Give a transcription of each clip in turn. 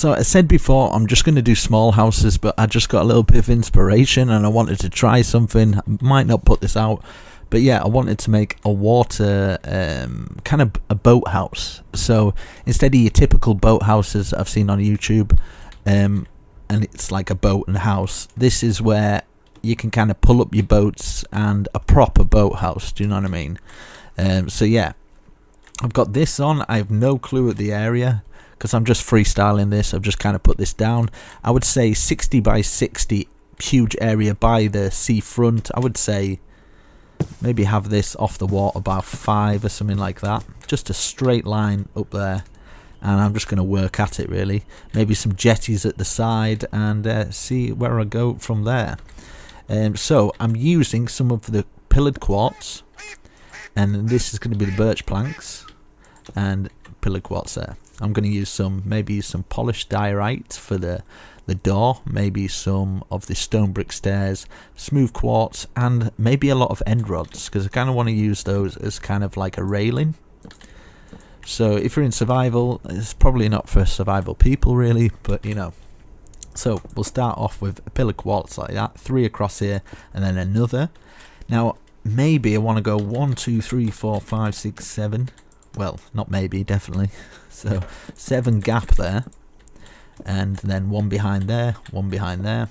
So I said before, I'm just going to do small houses, but I just got a little bit of inspiration and I wanted to try something. I might not put this out, but yeah, I wanted to make a water kind of a boathouse. So instead of your typical boathouses I've seen on YouTube, and it's like a boat and house, this is where you can kind of pull up your boats and a proper boathouse. Do you know what I mean? So yeah, I've got this on. I have no clue at the area because I'm just freestyling this. I've just kind of put this down. I would say 60 by 60, huge area by the seafront. I would say maybe have this off the water about 5 or something like that. Just a straight line up there. And I'm just going to work at it really. Maybe some jetties at the side and see where I go from there. So I'm using some of the pillared quartz. And this is going to be the birch planks and pillar quartz there. I'm going to use some, maybe some polished diorite for the door, maybe some of the stone brick stairs, smooth quartz, and maybe a lot of end rods because I kind of want to use those as kind of like a railing. So if you're in survival, it's probably not for survival people really, but you know. So we'll start off with a pillar quartz like that, 3 across here, and then another. Now, maybe I want to go 1, 2, 3, 4, 5, 6, 7. Well, not maybe, definitely. So 7 gap there, and then 1 behind there, 1 behind there,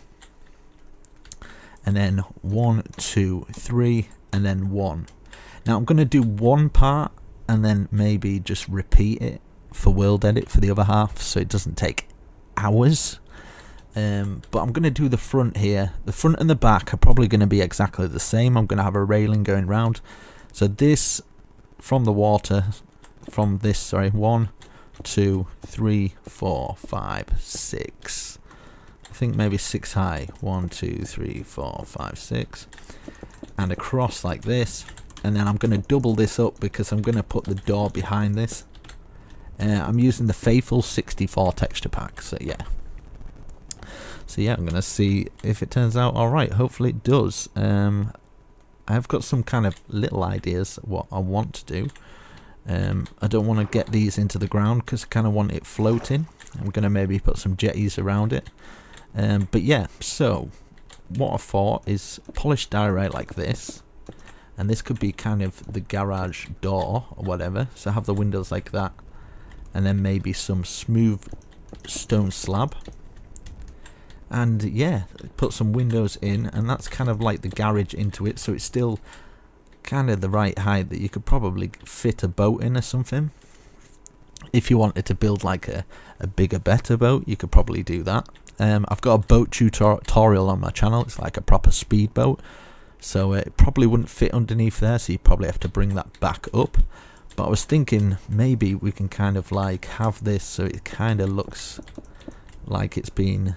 and then 1, 2, 3, and then 1. Now I'm going to do 1 part and then maybe just repeat it for world edit for the other half, so it doesn't take hours. But I'm going to do the front here. The front and the back are probably going to be exactly the same. I'm going to have a railing going round. So this from the water, from this, sorry, 1, 2, 3, 4, 5, 6. I think maybe 6 high. 1, 2, 3, 4, 5, 6. And across like this. And then I'm going to double this up because I'm going to put the door behind this. I'm using the Faithful 64 texture pack. So yeah. So yeah, I'm going to see if it turns out alright. Hopefully it does. I've got some kind of little ideas of what I want to do. I don't want to get these into the ground because I kind of want it floating. I'm going to maybe put some jetties around it. But yeah, so what I thought is polished diorite like this. And this could be kind of the garage door or whatever. So have the windows like that. And then maybe some smooth stone slab. And yeah, put some windows in, and that's kind of like the garage into it, so it's still kind of the right height that you could probably fit a boat in or something. If you wanted to build like a bigger, better boat, you could probably do that. I've got a boat tutorial on my channel. It's like a proper speedboat, so it probably wouldn't fit underneath there, so you probably have to bring that back up. But I was thinking maybe we can kind of like have this so it kind of looks like it's been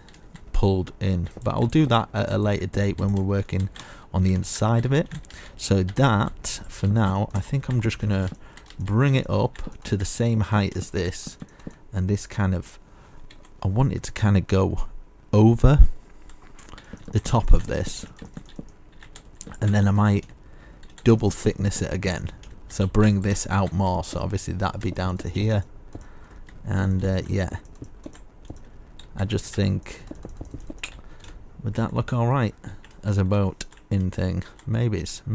pulled in, but I'll do that at a later date when we're working on the inside of it. So that for now, I think I'm just gonna bring it up to the same height as this, and this kind of, I want it to kind of go over the top of this, and then I might double thickness it again, so bring this out more. So obviously that'd be down to here, and yeah, I just think, would that look alright as a boat in thing? Maybe it's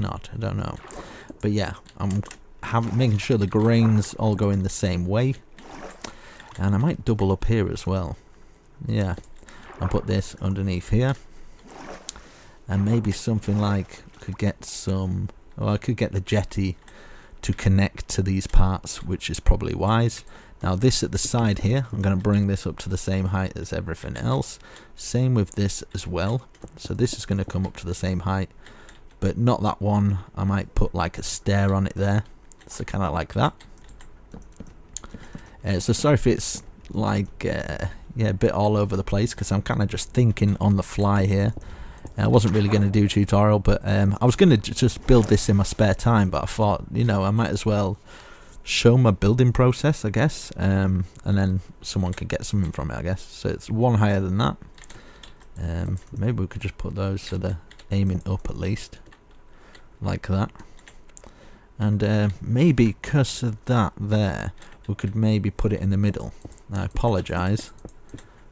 not, I don't know. But yeah, I'm making sure the grains all go in the same way. And I might double up here as well. Yeah, I'll put this underneath here. And maybe something like, could get some, or I could get the jetty to connect to these parts, which is probably wise. Now this at the side here, I'm going to bring this up to the same height as everything else. Same with this as well. So this is going to come up to the same height, but not that one. I might put like a stair on it there. So kind of like that. So sorry if it's like, yeah, a bit all over the place because I'm kind of just thinking on the fly here. I wasn't really going to do a tutorial, but I was going to just build this in my spare time, but I thought, you know, I might as well show my building process, I guess, and then someone could get something from it, I guess. So it's 1 higher than that. Maybe we could just put those so they're aiming up at least, like that. And maybe because of that there, we could maybe put it in the middle. I apologise,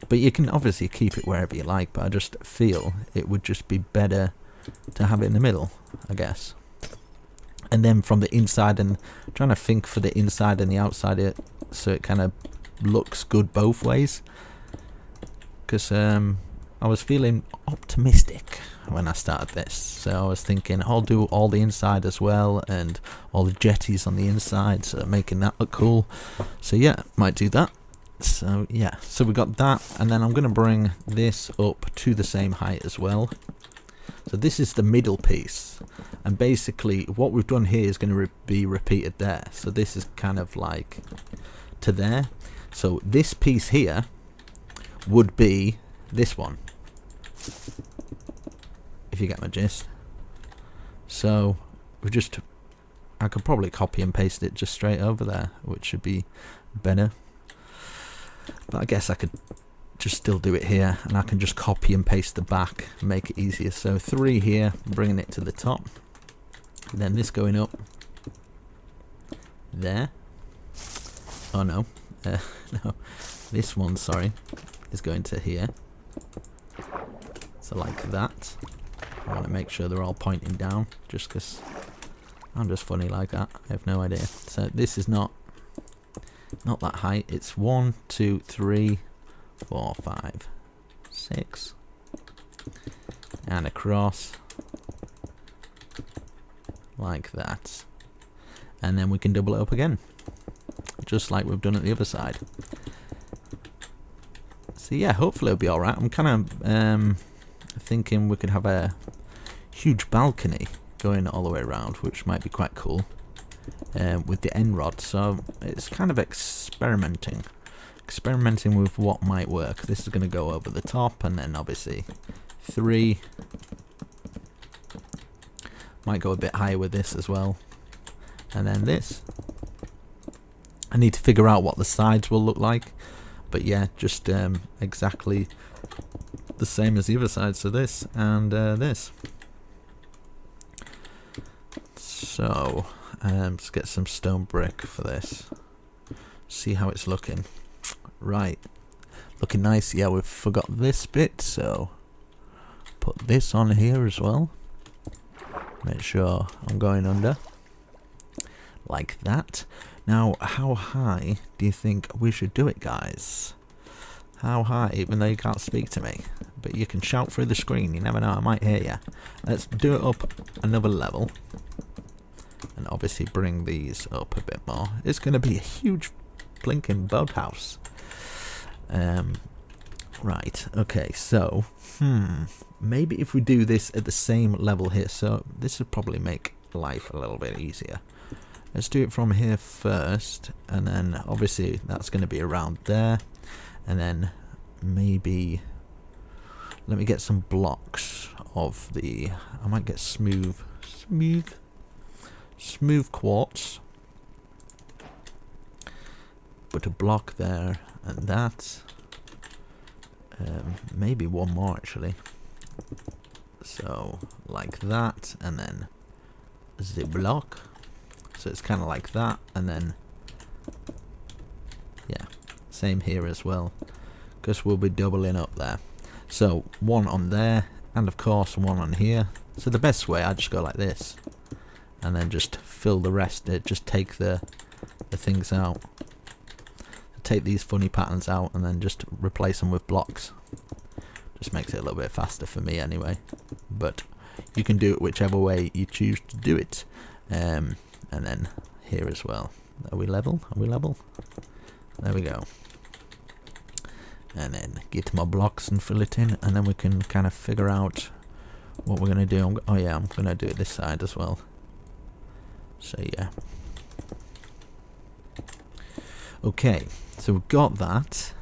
but you can obviously keep it wherever you like, but I just feel it would just be better to have it in the middle, I guess. And then from the inside, and I'm trying to think for the inside and the outside it, so it kind of looks good both ways, because I was feeling optimistic when I started this, so I was thinking I'll do all the inside as well and all the jetties on the inside, so making that look cool. So yeah, might do that. So yeah, so we got that, and then I'm going to bring this up to the same height as well. So this is the middle piece, and basically what we've done here is going to be repeated there. So this is kind of like to there. So this piece here would be this one, if you get my gist. So we just, I could probably copy and paste it just straight over there, which should be better. But I guess I could just still do it here, and I can just copy and paste the back and make it easier. So 3 here, bringing it to the top, and then this going up there. Oh no, no, this one, sorry, is going to here. So like that. I want to make sure they're all pointing down, just because I'm just funny like that. I have no idea. So this is not that height. It's 1, 2, 3, 4, 5, 6, and across like that, and then we can double it up again, just like we've done at the other side. So yeah, hopefully it'll be alright. I'm kind of thinking we could have a huge balcony going all the way around, which might be quite cool, with the end rod. So it's kind of experimenting with what might work. This is going to go over the top, and then obviously 3 might go a bit higher with this as well, and then this. I need to figure out what the sides will look like, but yeah, just exactly the same as the other side. So this and this. So let's get some stone brick for this, see how it's looking. Right, looking nice. Yeah, we've forgot this bit, so put this on here as well. Make sure I'm going under like that. Now, how high do you think we should do it, guys? How high? Even though you can't speak to me, but you can shout through the screen, you never know, I might hear you. Let's do it up another level, and obviously bring these up a bit more. It's going to be a huge blinking boathouse. Right, okay, so maybe if we do this at the same level here, so this would probably make life a little bit easier. Let's do it from here first, and then obviously that's going to be around there, and then maybe let me get some blocks of the, I might get smooth quartz. Put a block there and that. Maybe one more actually. So like that, and then the block. So it's kind of like that, and then yeah, same here as well, because we'll be doubling up there. So one on there, and of course one on here. So the best way, I just go like this, and then just fill the rest. Just take the things out. Take these funny patterns out, and then just replace them with blocks. Just makes it a little bit faster for me anyway, but you can do it whichever way you choose to do it. And then here as well. Are we level? There we go. And then get my blocks and fill it in, and then we can kind of figure out what we're going to do. Oh yeah, I'm going to do it this side as well. So yeah. Okay, so we've got that.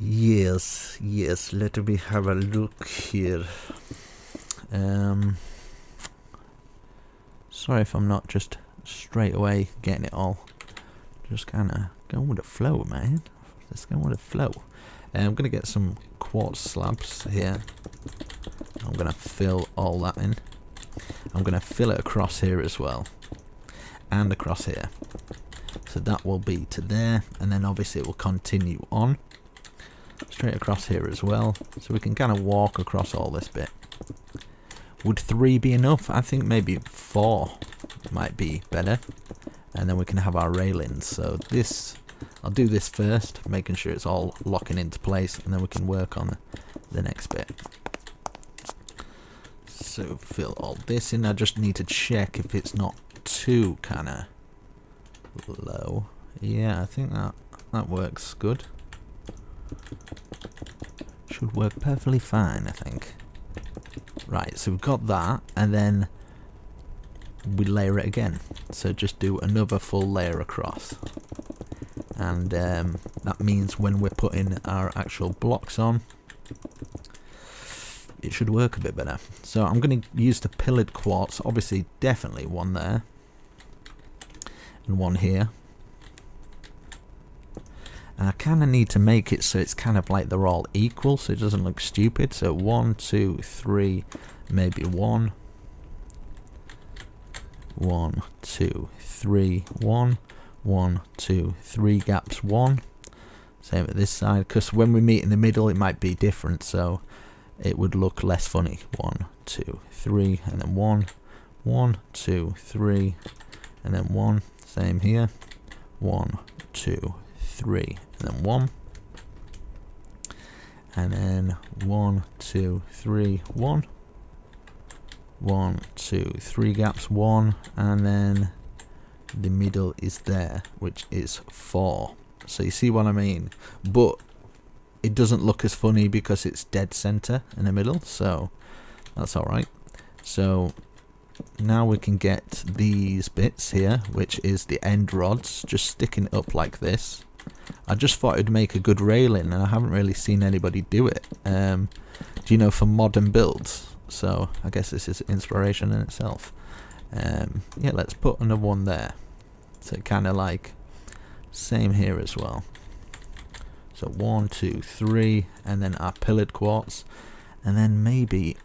Yes, let me have a look here. Sorry if I'm not just straight away getting it all. Just kind of going with the flow, man. Just going with the flow. I'm going to get some quartz slabs here. I'm going to fill all that in. I'm going to fill it across here as well. and across here. So that will be to there, and then obviously it will continue on straight across here as well. So we can kind of walk across all this bit. Would 3 be enough? I think maybe 4 might be better. And then we can have our railings. So this, I'll do this first, making sure it's all locking into place, and then we can work on the next bit. So fill all this in. I just need to check if it's not too kind of low. Yeah, I think that works good. Should work perfectly fine, I think. Right, so we've got that, and then we layer it again. So just do another full layer across. And that means when we're putting our actual blocks on, it should work a bit better. So I'm going to use the pillared quartz, obviously definitely one there and one here. And I kind of need to make it so it's kind of like they're all equal, so it doesn't look stupid. So 1, 2, 3, maybe 1, 1, 2, 3, 1, 1, 2, 3 gaps, 1. Same at this side, because when we meet in the middle it might be different, so it would look less funny. 1, 2, 3, and then 1, 1, 2, 3, and then 1. Same here, 1, 2, 3, and then 1, and then 1, 2, 3, 1, 1, 2, 3 gaps, 1, and then the middle is there, which is 4. So you see what I mean, but it doesn't look as funny because it's dead center in the middle, so that's alright. So now we can get these bits here, which is the end rods, just sticking up like this. I just thought it'd make a good railing, and I haven't really seen anybody do it, do you know, for modern builds. So I guess this is inspiration in itself. Yeah, let's put another one there. So kind of like same here as well. So 1, 2, 3, and then our pillared quartz, and then maybe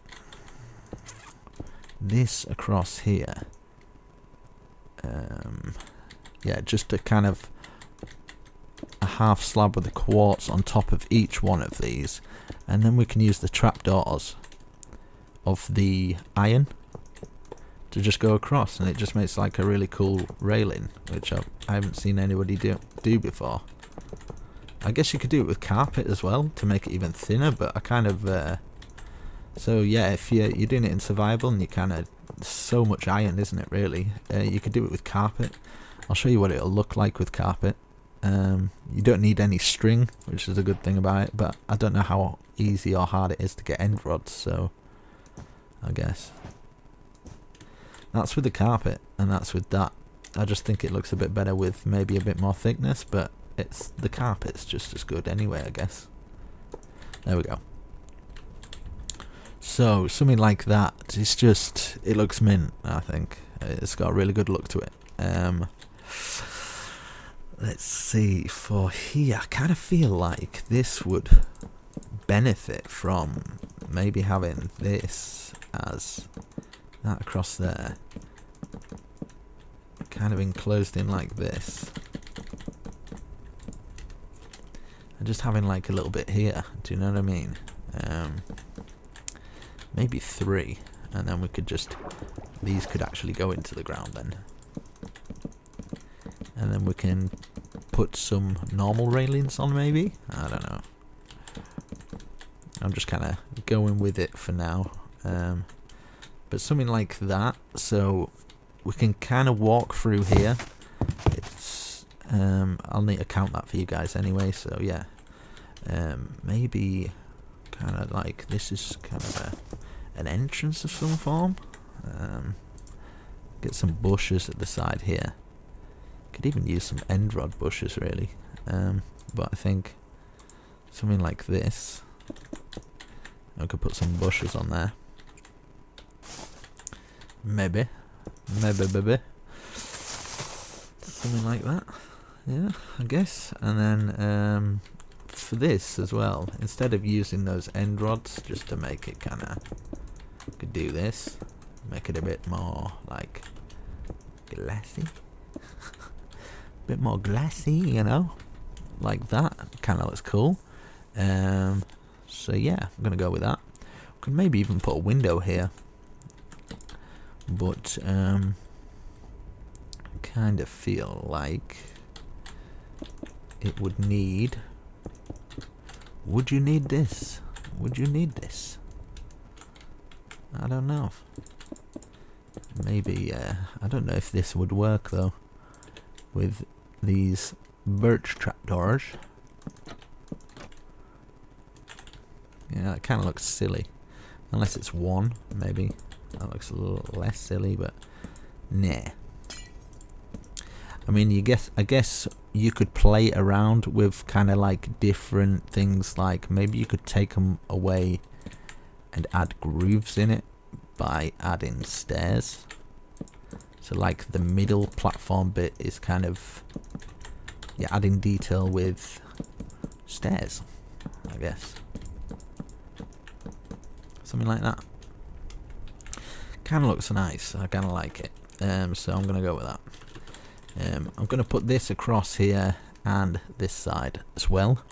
this across here. Yeah, just a kind of a half slab of the quartz on top of each one of these, and then we can use the trapdoors of the iron to just go across, and it just makes like a really cool railing, which I haven't seen anybody do before. I guess you could do it with carpet as well to make it even thinner, but I kind of so yeah, if you're doing it in survival and you kind of, so much iron, isn't it really? You could do it with carpet. I'll show you what it'll look like with carpet. You don't need any string, which is a good thing about it, but I don't know how easy or hard it is to get end rods, so I guess that's with the carpet, and that's with that. I just think it looks a bit better with maybe a bit more thickness, but it's the carpet's just as good anyway, I guess. There we go. So something like that. It's just, it looks mint, I think. It's got a really good look to it. Let's see, for here, I kind of feel like this would benefit from maybe having this as that across there, kind of enclosed in like this, and just having like a little bit here, do you know what I mean? Maybe 3, and then we could just, these could actually go into the ground then, and then we can put some normal railings on maybe, I don't know, I'm just kind of going with it for now. But something like that, so we can kind of walk through here. It's I'll need to count that for you guys anyway, so yeah. Maybe kind of like this is kind of an entrance of some form. Get some bushes at the side here. Could even use some end rod bushes really. But I think something like this. I could put some bushes on there. Maybe. Something like that. Yeah, I guess. And then for this as well, instead of using those end rods, just to make it kind of, could do this, make it a bit more like glassy. Bit more glassy, you know, like that. Kind of looks cool. So yeah, I'm gonna go with that. Could maybe even put a window here, but I kind of feel like it would need. Would you need this? Would you need this? I don't know. Maybe I don't know if this would work though with these birch trapdoors. Yeah, it kind of looks silly. Unless it's one, maybe. That looks a little less silly, but nah. I mean, I guess you could play around with kind of like different things, like maybe you could take them away and add grooves in it by adding stairs. So like the middle platform bit is kind of, yeah, adding detail with stairs, I guess. Something like that. Kind of looks nice. I kind of like it. So I'm going to go with that. I'm going to put this across here and this side as well.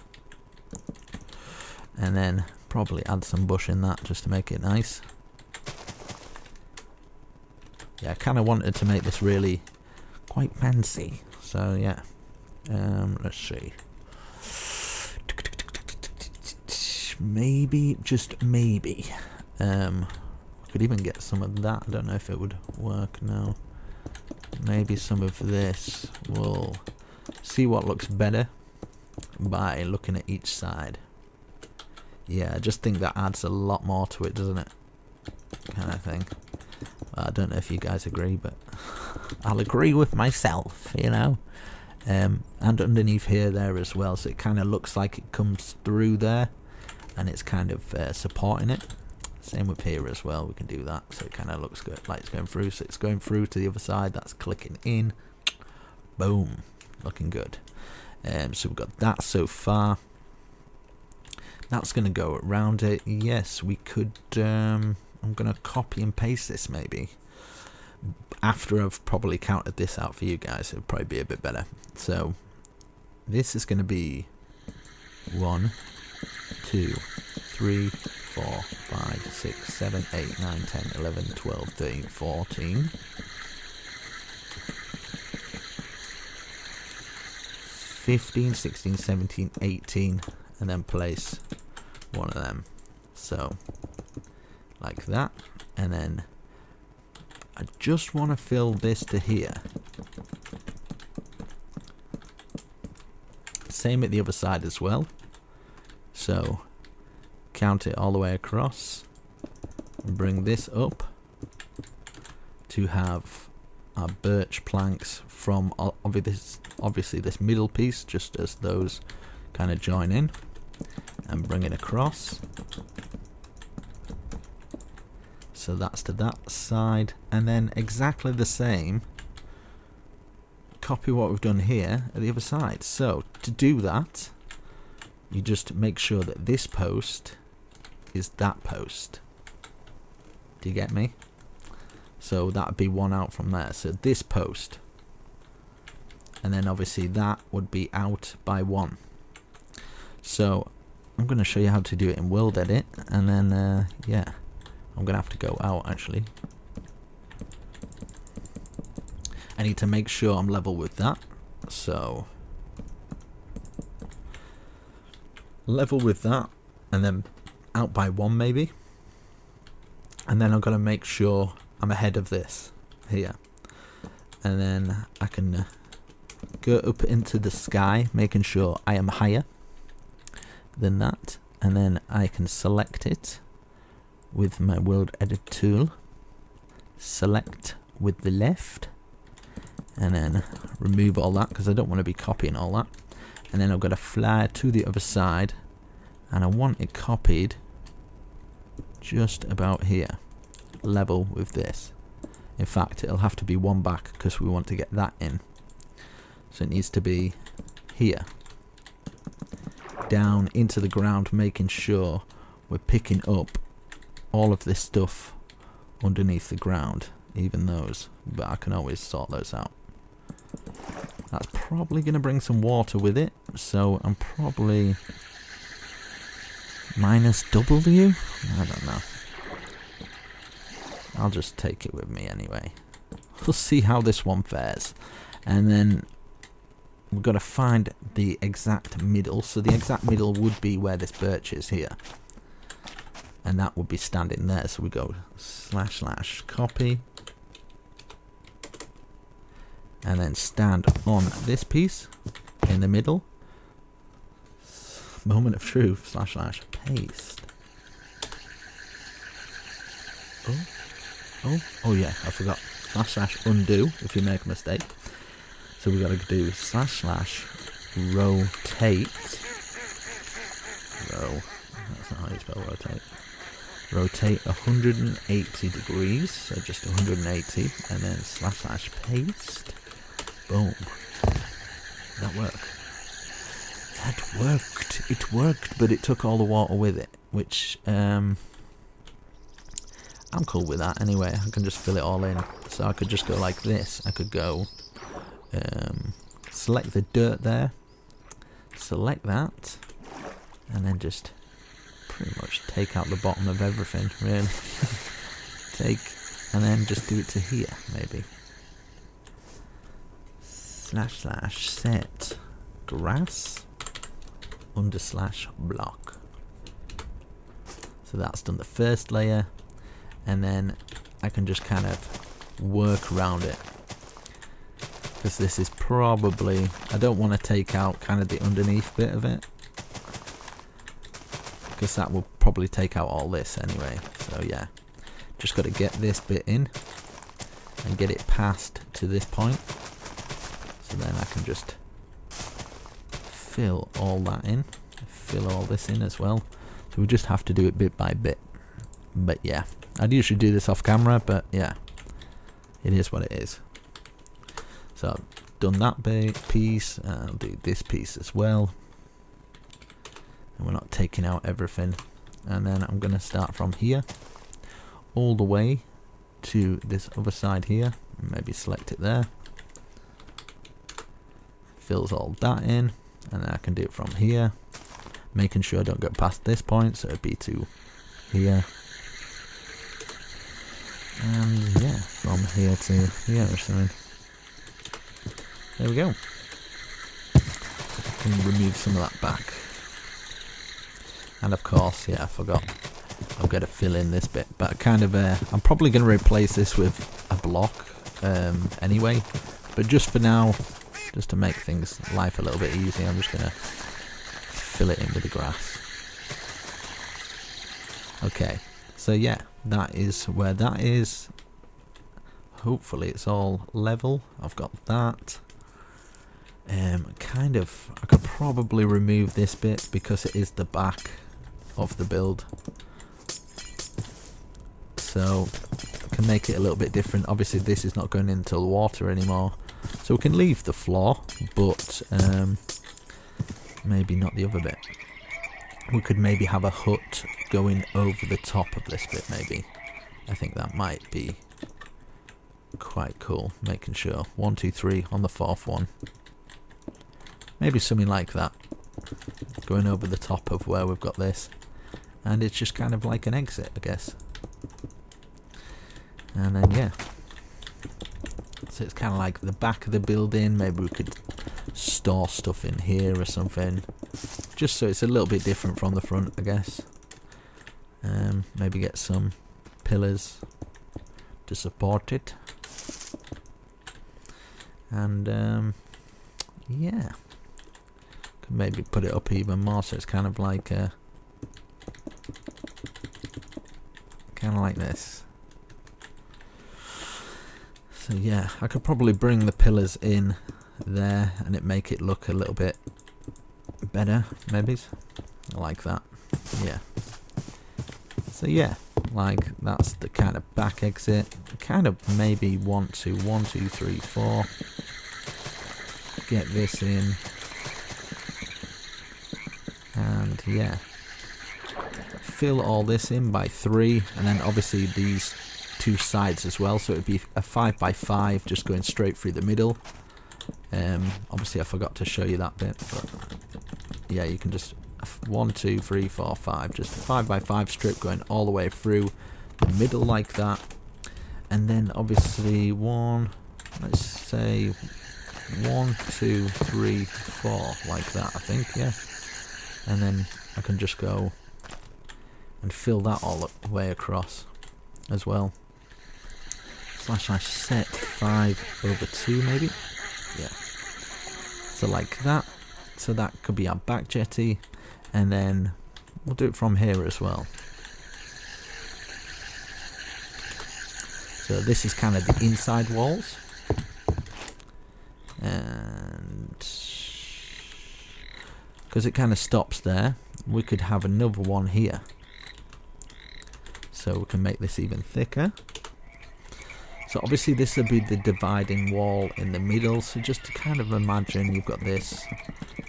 And then probably add some bush in that just to make it nice. Yeah, I kind of wanted to make this really quite fancy. So yeah. Let's see. Maybe, just maybe, we could even get some of that. I don't know if it would work now. Maybe some of this. We'll see what looks better by looking at each side. Yeah, I just think that adds a lot more to it, doesn't it? Kind of thing. I don't know if you guys agree, but I'll agree with myself, you know. And underneath here there as well, so it kind of looks like it comes through there. And it's kind of supporting it. Same with here as well. We can do that, so it kind of looks good, like it's going through. So it's going through to the other side. That's clicking in. Boom, looking good. So we've got that so far. That's going to go around it. Yes, we could. I'm going to copy and paste this maybe. After I've probably counted this out for you guys, it'll probably be a bit better. So this is going to be 1, 2, 3, 4, 5, 6, 7, 8, 9, 10, 11, 12, 13, 14. 15, 16, 17, 18. And then place one of them. So, like that. And then I just want to fill this to here. Same at the other side as well. So count it all the way across and bring this up to have our birch planks from obviously this middle piece, just as those kind of join in, and bring it across. So that's to that side, and then exactly the same, copy what we've done here at the other side. So to do that, you just make sure that this post is that post. Do you get me? So that'd be one out from there. So this post, and then obviously that would be out by one. So I'm going to show you how to do it in World Edit, and then yeah, I'm going to have to go out actually. I need to make sure I'm level with that. So level with that, and then out by one maybe, and then I've got to make sure I'm ahead of this here, and then I can go up into the sky, making sure I am higher than that, and then I can select it with my World Edit tool, select with the left, and then remove all that because I don't want to be copying all that. And then I've got to fly to the other side, and I want it copied just about here, level with this. In fact, it'll have to be one back because we want to get that in. So it needs to be here, down into the ground, making sure we're picking up all of this stuff underneath the ground, even those, but I can always sort those out. That's probably going to bring some water with it, so I'm probably minus W? I don't know. I'll just take it with me anyway. We'll see how this one fares. And then we've got to find the exact middle. So the exact middle would be where this birch is here. And that would be standing there. So we go / copy. And then stand on this piece in the middle. Moment of truth / paste. Oh yeah, I forgot. / undo if you make a mistake. So we gotta do / rotate. That's not how you spell rotate. Rotate 180 degrees, so just 180, and then / paste. Boom. Did that work? That worked. It worked, but it took all the water with it, which I'm cool with that anyway. I can just fill it all in. So I could just go like this. I could go select the dirt there, select that, and then just pretty much take out the bottom of everything, really. Take, and then just do it to here, maybe. / set grass / block. So that's done the first layer, and then I can just kind of work around it, because this is probably, I don't want to take out kind of the underneath bit of it, because that will probably take out all this anyway. So yeah, just got to get this bit in and get it past to this point, so then I can just fill all that in, fill all this in as well. So we just have to do it bit by bit. But yeah, I'd usually do this off camera, but yeah, it is what it is. So I've done that piece, I'll do this piece as well. And we're not taking out everything. And then I'm going to start from here all the way to this other side here. Maybe select it there. Fills all that in. And then I can do it from here, making sure I don't go past this point, so it'd be to here. And yeah, from here to here or something. There we go. I can remove some of that back. And of course, yeah, I forgot, I've got to fill in this bit, but kind of I'm probably going to replace this with a block anyway, but just for now, just to make things life a little bit easier, I'm just going to fill it in with the grass. Okay, so yeah, that is where that is. Hopefully it's all level. I've got that. Kind of, I could probably remove this bit because it is the back of the build, so I can make it a little bit different. Obviously this is not going into the water anymore, so we can leave the floor, but maybe not the other bit. We could maybe have a hut going over the top of this bit, maybe. I think that might be quite cool, making sure 1, 2, 3 on the fourth one. Maybe something like that, going over the top of where we've got this, and it's just kind of like an exit, I guess. And then yeah, so it's kind of like the back of the building. Maybe we could store stuff in here or something, just so it's a little bit different from the front, I guess. Maybe get some pillars to support it, and yeah, could maybe put it up even more, so it's kind of like a, kind of like this. So yeah, I could probably bring the pillars in there and it make it look a little bit better, maybe. I like that. Yeah. So yeah, like that's the kind of back exit. Kind of maybe want to 1, 2, 3, 4. Get this in. And yeah, fill all this in by 3, and then obviously these two sides as well, so it'd be a 5 by 5 just going straight through the middle. Obviously I forgot to show you that bit, but yeah, you can just 1, 2, 3, 4, 5, just 5 by 5 strip going all the way through the middle like that. And then obviously let's say 1, 2, 3, 4 like that, I think, yeah. And then I can just go and fill that all the way across as well. / set 5/2 maybe, yeah. So like that. So that could be our back jetty, and then we'll do it from here as well. So this is kind of the inside walls, and because it kind of stops there, we could have another one here. So we can make this even thicker. So obviously this would be the dividing wall in the middle, so just to kind of imagine you've got this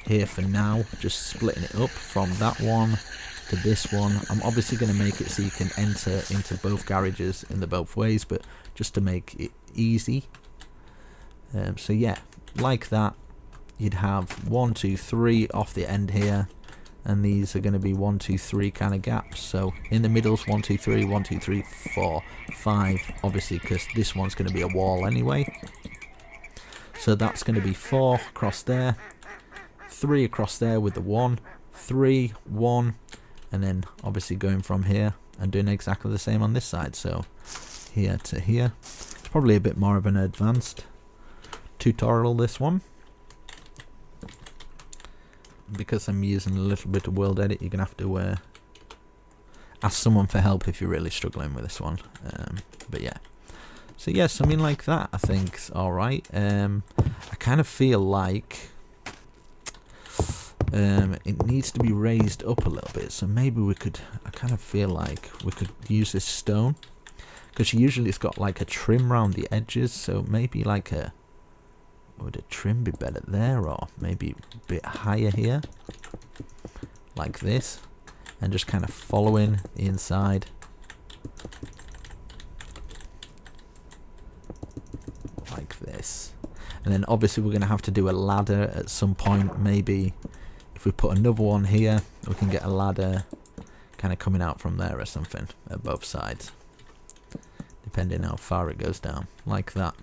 here for now, just splitting it up from that one to this one. I'm obviously going to make it so you can enter into both garages in the both ways, but just to make it easy. So yeah, like that, you'd have 1, 2, 3 off the end here, and these are going to be 1, 2, 3 kind of gaps. So in the middle's 1, 2, 3, 1, 2, 3, 4, 5, obviously, because this one's going to be a wall anyway. So that's going to be 4 across there, 3 across there with the 1, 3, 1, and then obviously going from here and doing exactly the same on this side. So here to here. It's probably a bit more of an advanced tutorial, this one, because I'm using a little bit of World Edit. You're gonna have to ask someone for help if you're really struggling with this one, but yeah. So yeah, something like that I think's all right. I kind of feel like it needs to be raised up a little bit, so maybe we could, I kind of feel like we could use this stone, because usually it's got like a trim around the edges, so maybe like a, would a trim be better there, or maybe a bit higher here like this, and just kind of following the inside like this. And then obviously we're going to have to do a ladder at some point. Maybe if we put another one here, we can get a ladder kind of coming out from there or something at both sides, depending how far it goes down, like that.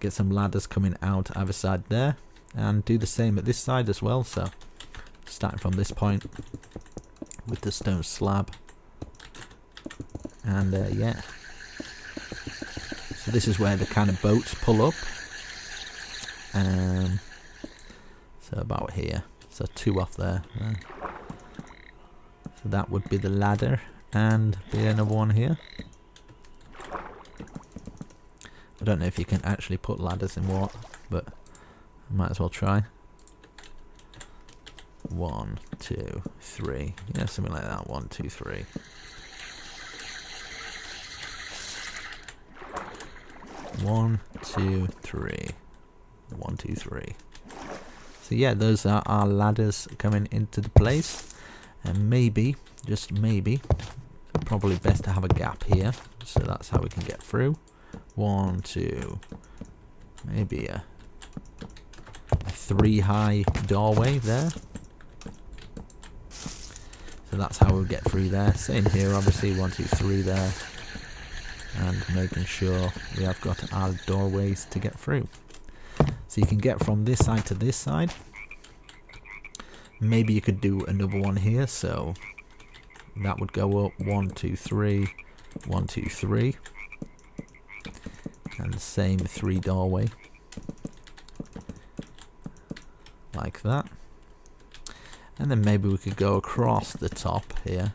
Get some ladders coming out either side there, and do the same at this side as well. So starting from this point with the stone slab, and yeah, so this is where the kind of boats pull up, so about here, so 2 off there, so that would be the ladder, and be another one here. I don't know if you can actually put ladders in water, but I might as well try. 1, 2, 3, yeah, something like that. 1, 2, 3. One, two, three. 1, 2, 3. So yeah, those are our ladders coming into the place, and maybe, just maybe, probably best to have a gap here, so that's how we can get through. 1, 2, maybe a 3 high doorway there, so that's how we'll get through there. Same here, obviously, 1, 2, 3 there, and making sure we have got our doorways to get through, so you can get from this side to this side. Maybe you could do another one here, so that would go up 1, 2, 3, 1, 2, 3, and the same 3 doorway like that. And then maybe we could go across the top here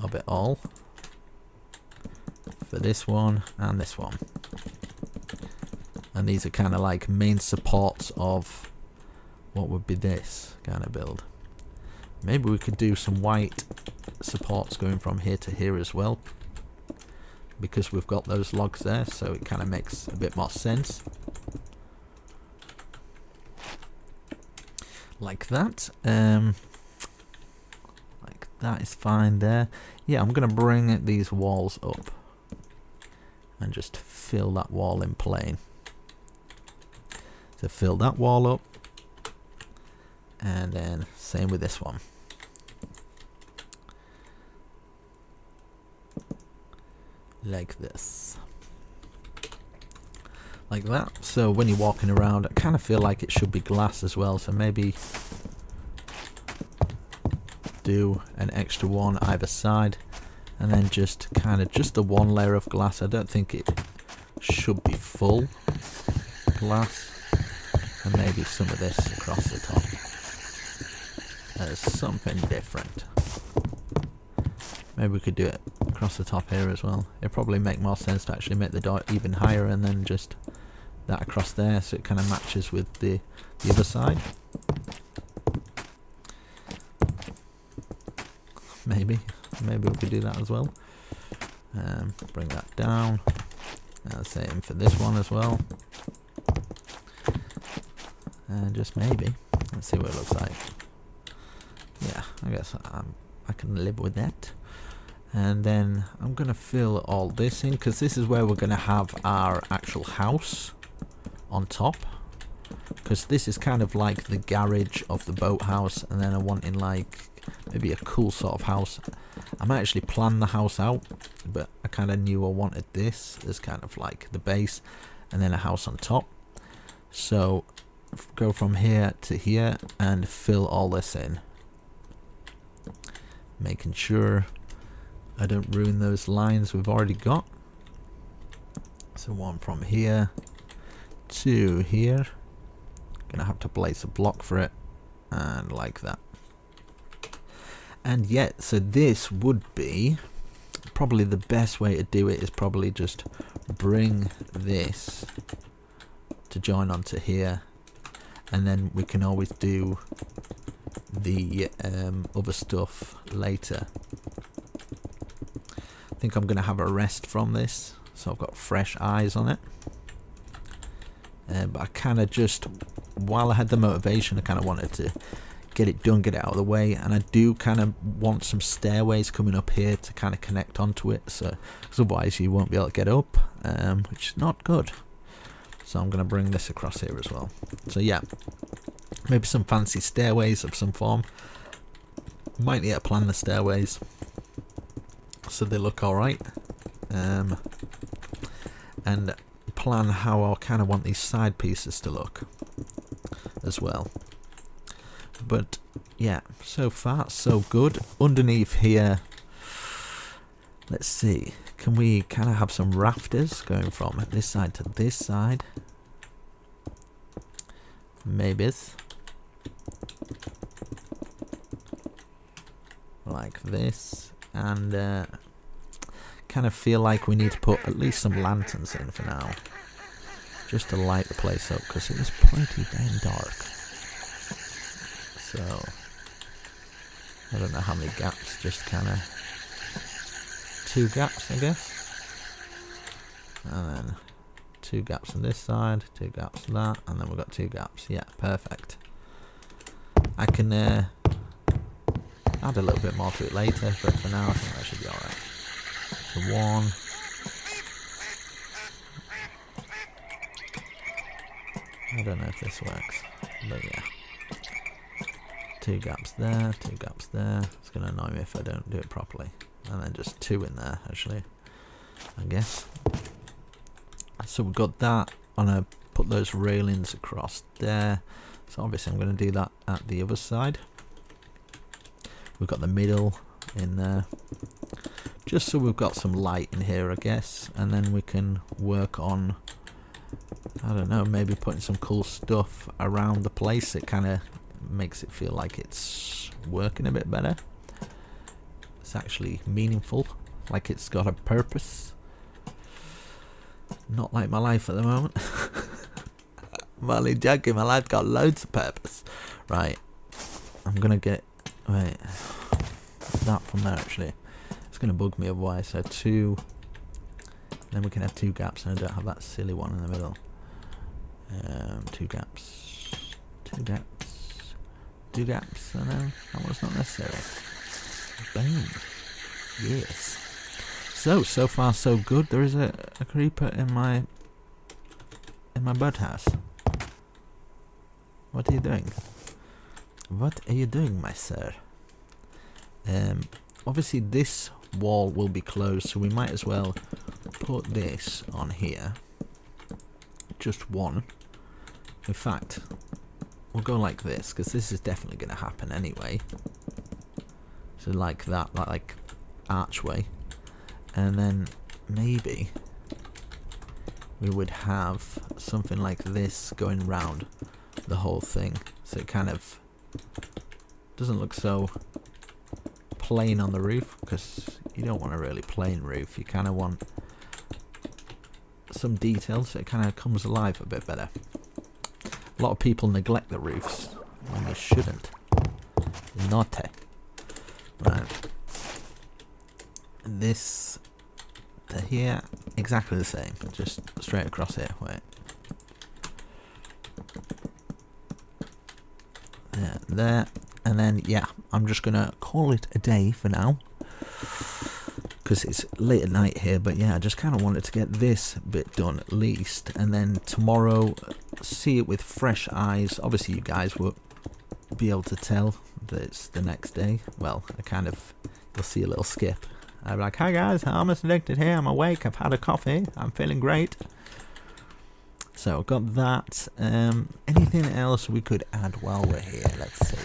of it all for this one and this one, and these are kind of like main supports of what would be this kind of build. Maybe we could do some white supports going from here to here as well, because we've got those logs there, so it kind of makes a bit more sense like that. Like that is fine there. Yeah, I'm gonna bring these walls up and just fill that wall in plain. to fill that wall up, and then same with this one. Like this. Like that. So when you're walking around, I kind of feel like it should be glass as well, so maybe do an extra one either side, and then just kind of just the one layer of glass. I don't think it should be full glass, and maybe some of this across the top as something different. Maybe we could do it across the top here as well. It'd probably make more sense to actually make the door even higher and then just that across there, so it kind of matches with the other side. Maybe we could do that as well. Bring that down. Same for this one as well. And just maybe, let's see what it looks like. Yeah, I guess I can live with that. And then I'm gonna fill all this in, because this is where we're gonna have our actual house on top, because this is kind of like the garage of the boathouse, and then I want in like maybe a cool sort of house. I might actually plan the house out, but I kind of knew I wanted this as kind of like the base and then a house on top. So go from here to here and fill all this in, making sure I don't ruin those lines we've already got. So one from here to here. Gonna have to place a block for it, and like that. And yet, so this would be probably the best way to do it, is probably just bring this to join onto here, and then we can always do the other stuff later. I think I'm gonna have a rest from this, so I've got fresh eyes on it. But I kind of just, while I had the motivation, I kind of wanted to get it done, get it out of the way, and I do kind of want some stairways coming up here to kind of connect onto it, so otherwise you won't be able to get up, which is not good. So I'm going to bring this across here as well. So yeah, maybe some fancy stairways of some form. Might need to plan the stairways so they look alright, and plan how I kind of want these side pieces to look as well. But yeah, so far so good. Underneath here, let's see, can we kind of have some rafters going from this side to this side? Maybe like this, and kind of feel like we need to put at least some lanterns in for now, just to light the place up, because it is pretty damn dark. So I don't know how many gaps, just kind of two gaps I guess, and then two gaps on this side, two gaps on that, and then we've got two gaps. Yeah, perfect. I can add a little bit more to it later, but for now I think that should be alright. So one, I don't know if this works, but yeah, two gaps there, two gaps there. It's gonna annoy me if I don't do it properly. And then just two in there actually, I guess. So we've got that. I'm gonna put those railings across there, so obviously I'm gonna do that at the other side. We've got the middle in there, just so we've got some light in here I guess, and then we can work on, I don't know, maybe putting some cool stuff around the place. It kind of makes it feel like it's working a bit better, it's actually meaningful, like it's got a purpose. Not like my life at the moment. I'm only joking, my life got loads of purpose. Right, I'm gonna get, wait, that from there actually, it's gonna bug me otherwise. So two, then we can have two gaps, and I don't have that silly one in the middle. Two gaps, two gaps, two gaps, and then that one's not necessary. Boom. Yes. So far so good. There is a creeper in my birdhouse. What are you doing? What are you doing, my sir? Obviously this wall will be closed, so we might as well put this on here. Just one. In fact, we'll go like this, because this is definitely going to happen anyway. So like that, like archway. And then maybe we would have something like this going round the whole thing. So it kind of doesn't look so plain on the roof, because you don't want a really plain roof. You kind of want some detail, so it kind of comes alive a bit better. A lot of people neglect the roofs when they shouldn't. Naughty. Right. This to here, exactly the same, just straight across here. Wait. There, and then yeah, I'm just gonna call it a day for now, because it's late at night here. But yeah, I just kind of wanted to get this bit done at least, and then tomorrow see it with fresh eyes. Obviously you guys will be able to tell that it's the next day. Well, I kind of, you'll see a little skip. I'll be like, hi guys, I'm Addicted here, I'm awake, I've had a coffee, I'm feeling great. So I've got that. Anything else we could add while we're here? Let's see.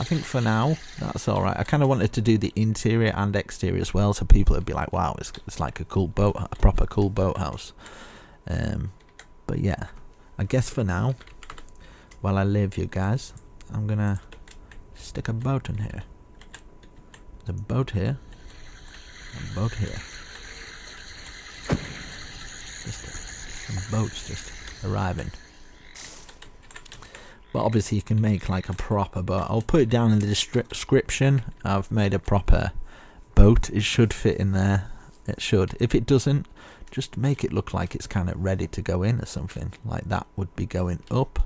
I think for now that's all right. I kind of wanted to do the interior and exterior as well, so people would be like, "Wow, it's like a cool boat, a proper cool boathouse." But yeah, I guess for now, while I live, you guys, I'm gonna stick a boat in here. There's a boat here, a boat here. Just boats just arriving. But obviously you can make like a proper boat. I'll put it down in the description. I've made a proper boat. It should fit in there. It should. If it doesn't, just make it look like it's kind of ready to go in or something. Like that would be going up.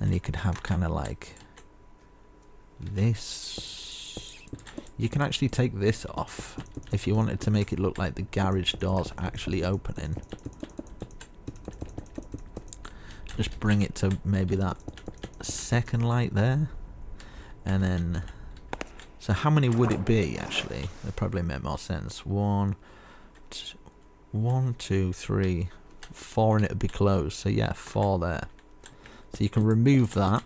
And you could have kind of like this. You can actually take this off if you wanted to make it look like the garage door's actually opening. Just bring it to maybe that second light there, and then, so how many would it be actually? That probably make more sense. One, two, three, four, and it would be closed. So yeah, four there. So you can remove that.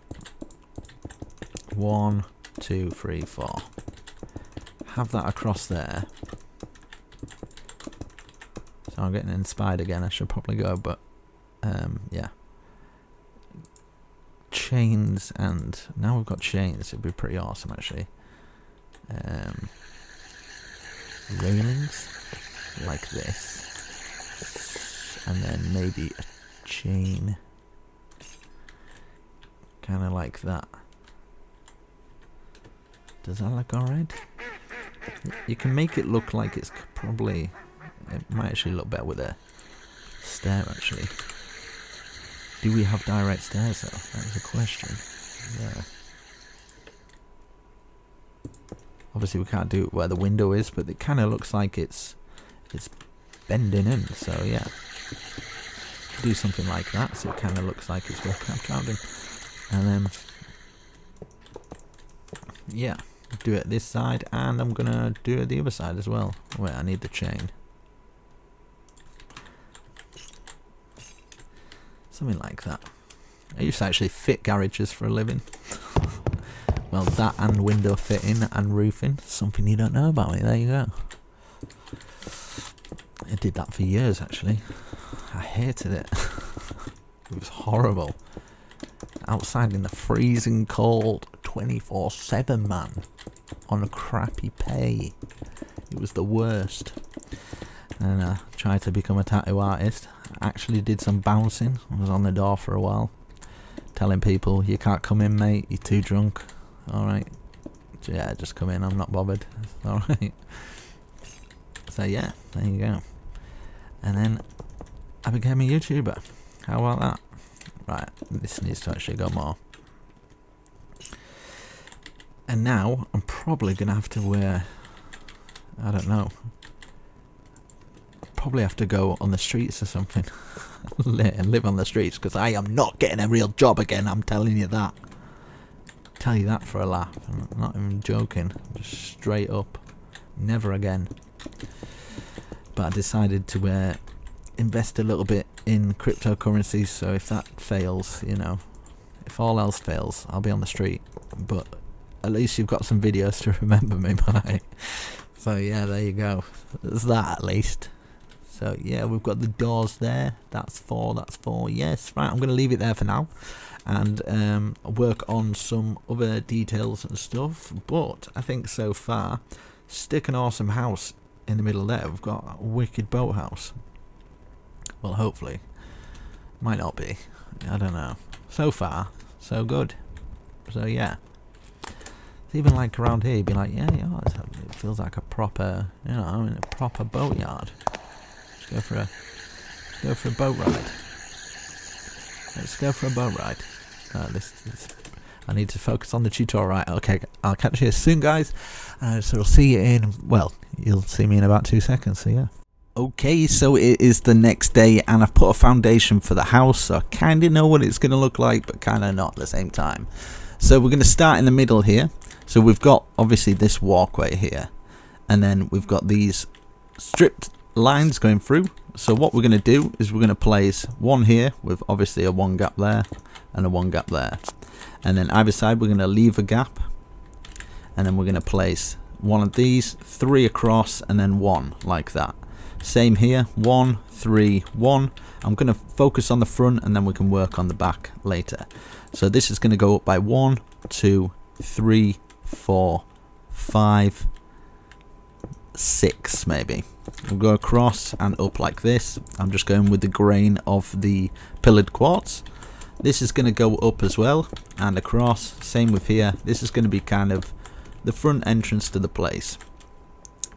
1, 2, 3, 4. Have that across there. So I'm getting inspired again. I should probably go, but yeah. Chains, and now we've got chains. It'd be pretty awesome actually. Railings like this, and then maybe a chain kind of like that. Does that look alright? You can make it look like it's probably, it might actually look better with a stair actually. Do we have direct stairs though? That was a question. Yeah. Obviously we can't do it where the window is, but it kind of looks like it's bending in. So yeah, do something like that. So it kind of looks like it's walking up clouding. And then yeah, do it this side, and I'm gonna do it the other side as well. Wait, I need the chain. Something like that. I used to actually fit garages for a living. Well, that and window fitting and roofing. Something you don't know about me. There you go. I did that for years, actually. I hated it. It was horrible. Outside in the freezing cold, 24/7, man. On a crappy pay. It was the worst. And I tried to become a tattoo artist. Actually did some bouncing. I was on the door for a while, telling people, you can't come in, mate, you're too drunk. Alright, so yeah, just come in, I'm not bothered. Alright, so yeah, there you go. And then I became a YouTuber. How about that? Right, this needs to actually go more. And now I'm probably gonna have to wear, I don't know, probably have to go on the streets or something and live on the streets, because I am not getting a real job again. I'm telling you that. Tell you that for a laugh. I'm not even joking. Just straight up. Never again. But I decided to invest a little bit in cryptocurrencies, so if that fails, you know, if all else fails, I'll be on the street. But at least you've got some videos to remember me by. So yeah, there you go. There's that at least. So yeah, we've got the doors there. That's four. Yes, right, I'm going to leave it there for now. And work on some other details and stuff. But I think so far, stick an awesome house in the middle there. We've got a wicked boathouse. Well, hopefully. Might not be. I don't know. So far, so good. So yeah. Even like around here, you'd be like, yeah, it feels like a proper, you know, a proper boatyard. Let's go for a boat ride. Let's go for a boat ride. I need to focus on the tutorial. Right, okay, I'll catch you soon, guys. So I'll see you in, well, you'll see me in about 2 seconds, so yeah. Okay, so it is the next day, and I've put a foundation for the house, so I kind of know what it's going to look like, but kind of not at the same time. So we're going to start in the middle here. So we've got, obviously, this walkway here. And then we've got these stripped lines going through. So what we're going to do is we're going to place one here with, obviously, a one gap there and a one gap there. And then either side, we're going to leave a gap. And then we're going to place one of these, three across, and then one like that. Same here, 1, 3, 1. I'm going to focus on the front, and then we can work on the back later. So this is going to go up by 1, 2, 3, 4, 5, 6 maybe. We'll go across and up like this. I'm just going with the grain of the pillared quartz. This is going to go up as well and across. Same with here. This is going to be kind of the front entrance to the place.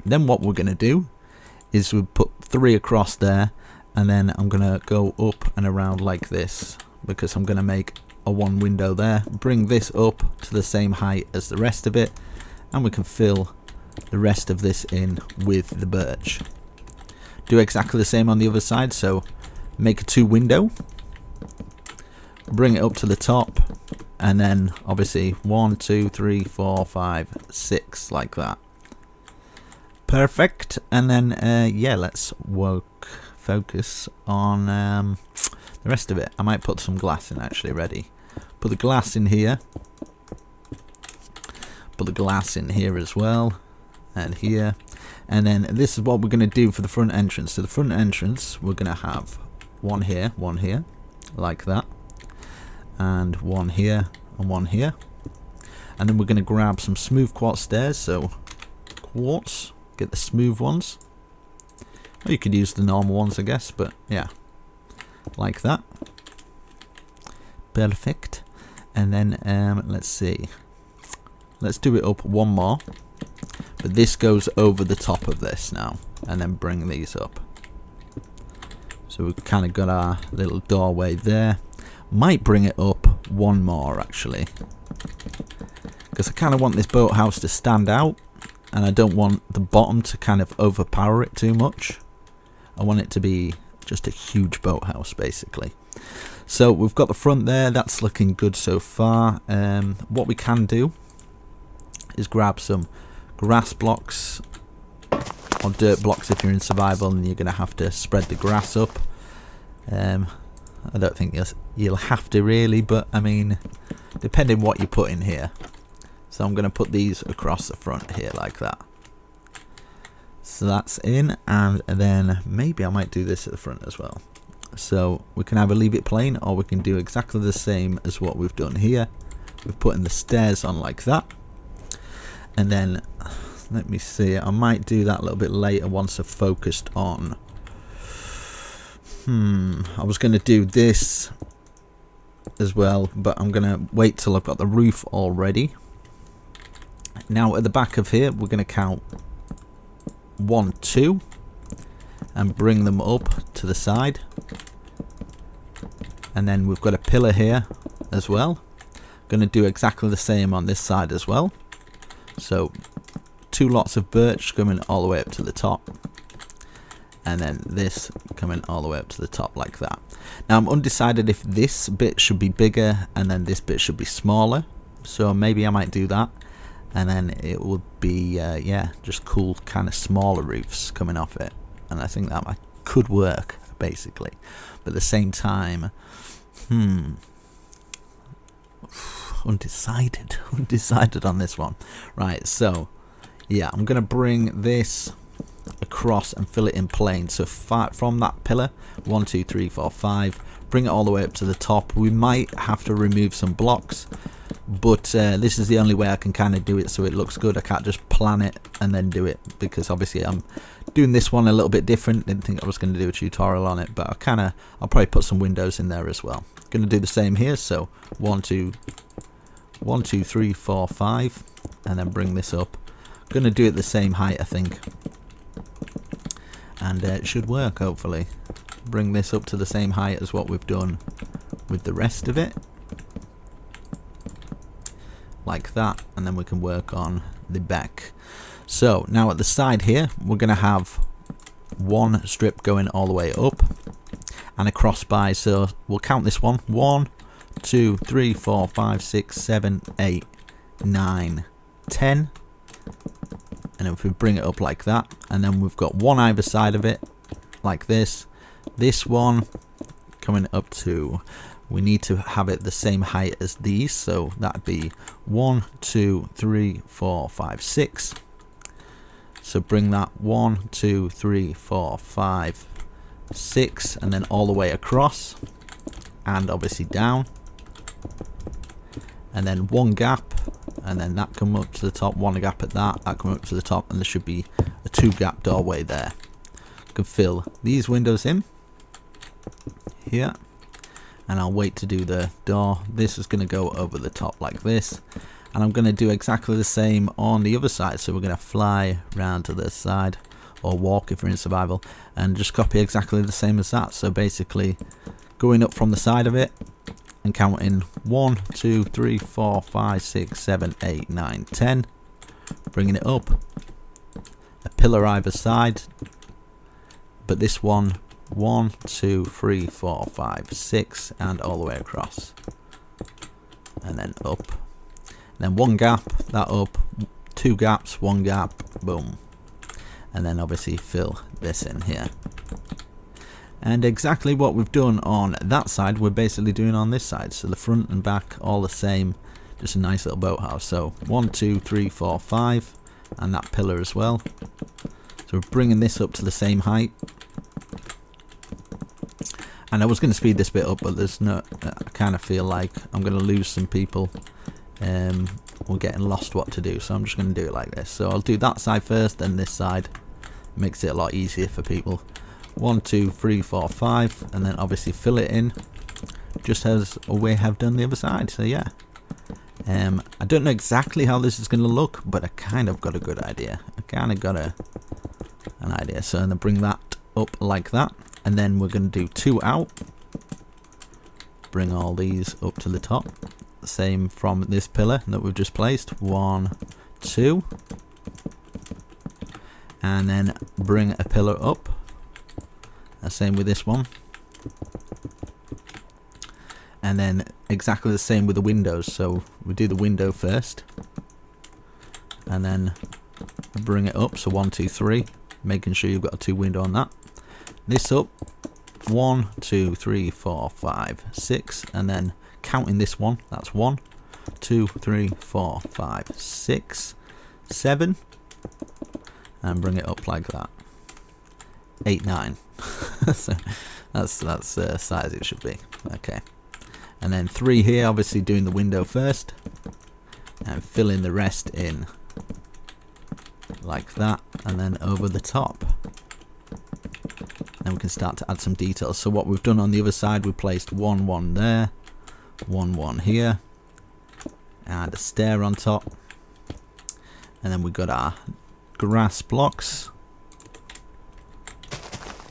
Then what we're going to do is we put 3 across there, and then I'm gonna go up and around like this, because I'm gonna make a one window there, bring this up to the same height as the rest of it, and we can fill the rest of this in with the birch. Do exactly the same on the other side, so make a 2 window, bring it up to the top, and then obviously 1, 2, 3, 4, 5, 6 like that. Perfect. And then yeah, let's focus on the rest of it. I might put some glass in actually ready. Put the glass in here. Put the glass in here as well, and here. And then this is what we're going to do for the front entrance. So the front entrance, we're going to have one here, like that, and one here, and one here. And then we're going to grab some smooth quartz stairs. So quartz. Get the smooth ones. Or you could use the normal ones, I guess, but yeah, like that. Perfect. And then let's see. Let's do it up one more. But this goes over the top of this now, and then bring these up. So we've kind of got our little doorway there. Might bring it up one more actually, because I kind of want this boathouse to stand out. And I don't want the bottom to kind of overpower it too much. I want it to be just a huge boathouse, basically. So we've got the front there. That's looking good so far. What we can do is grab some grass blocks or dirt blocks if you're in survival and you're going to have to spread the grass up. I don't think you'll have to really, but I mean, depending what you put in here. So I'm going to put these across the front here like that. So that's in, and then maybe I might do this at the front as well. So we can either leave it plain, or we can do exactly the same as what we've done here. We're putting the stairs on like that. And then, let me see, I might do that a little bit later once I've focused on. I was going to do this as well, but I'm going to wait till I've got the roof all ready. Now at the back of here, we're going to count 1, 2 and bring them up to the side. And then we've got a pillar here as well. Going to do exactly the same on this side as well. So 2 lots of birch coming all the way up to the top. and then this coming all the way up to the top like that. Now I'm undecided if this bit should be bigger and then this bit should be smaller, so maybe I might do that, and then it would be yeah, just cool kind of smaller roofs coming off it, and I think that could work basically. But at the same time, undecided on this one. Right, so yeah, I'm gonna bring this across and fill it in plain. So from that pillar, 1, 2, 3, 4, 5, bring it all the way up to the top. We might have to remove some blocks, but this is the only way I can kind of do it so it looks good. I can't just plan it and then do it, because obviously I'm doing this one a little bit different. Didn't think I was going to do a tutorial on it, but I'll probably put some windows in there as well. Going to do the same here, so 1, 2, 3, 4, 5, and then bring this up. Going to do it the same height, I think, and it should work hopefully. Bring this up to the same height as what we've done with the rest of it, like that, and then we can work on the back. So now at the side here, we're going to have one strip going all the way up and across by, so we'll count this one. 1, 2, 3, 4, 5, 6, 7, 8, 9, 10, and if we bring it up like that, and then we've got one either side of it like this. This one coming up to, we need to have it the same height as these, so that'd be 1, 2, 3, 4, 5, 6. So bring that 1, 2, 3, 4, 5, 6, and then all the way across and obviously down, and then one gap, and then that come up to the top, one gap at that, that come up to the top, and there should be a 2-gap doorway there. You can fill these windows in here, and I'll wait to do the door. This is going to go over the top like this, and I'm going to do exactly the same on the other side. So we're going to fly round to the side, or walk if we're in survival, and just copy exactly the same as that. So basically going up from the side of it and counting 1, 2, 3, 4, 5, 6, 7, 8, 9, 10, bringing it up, a pillar either side, but this one 1, 2, 3, 4, 5, 6, and all the way across, and then up, and then one gap, that up, 2 gaps, 1 gap, boom, and then obviously fill this in here. And exactly what we've done on that side, we're basically doing on this side. So the front and back all the same, just a nice little boathouse. So 1, 2, 3, 4, 5, and that pillar as well. So we're bringing this up to the same height. And I was going to speed this bit up, but there's no, I kind of feel like I'm going to lose some people. We're getting lost what to do, so I'm just going to do it like this. So I'll do that side first, then this side. Makes it a lot easier for people. 1, 2, 3, 4, 5, and then obviously fill it in just as we have done the other side. So yeah, I don't know exactly how this is going to look, but I kind of got a good idea. I kind of got an idea. So I'm going to bring that up like that. And then we're going to do 2 out, bring all these up to the top, same from this pillar that we've just placed, 1, 2, and then bring a pillar up, the same with this one, and then exactly the same with the windows. So we do the window first and then bring it up, so 1, 2, 3, making sure you've got a 2 window on that. This up, 1, 2, 3, 4, 5, 6, and then counting this one, that's 1, 2, 3, 4, 5, 6, 7, and bring it up like that, 8, 9. So that's the size it should be. Okay, and then 3 here, obviously doing the window first, and filling the rest in like that, and then over the top. Then we can start to add some details. So what we've done on the other side, we placed 1, 1 there, 1, 1 here, add a stair on top, and then we got our grass blocks,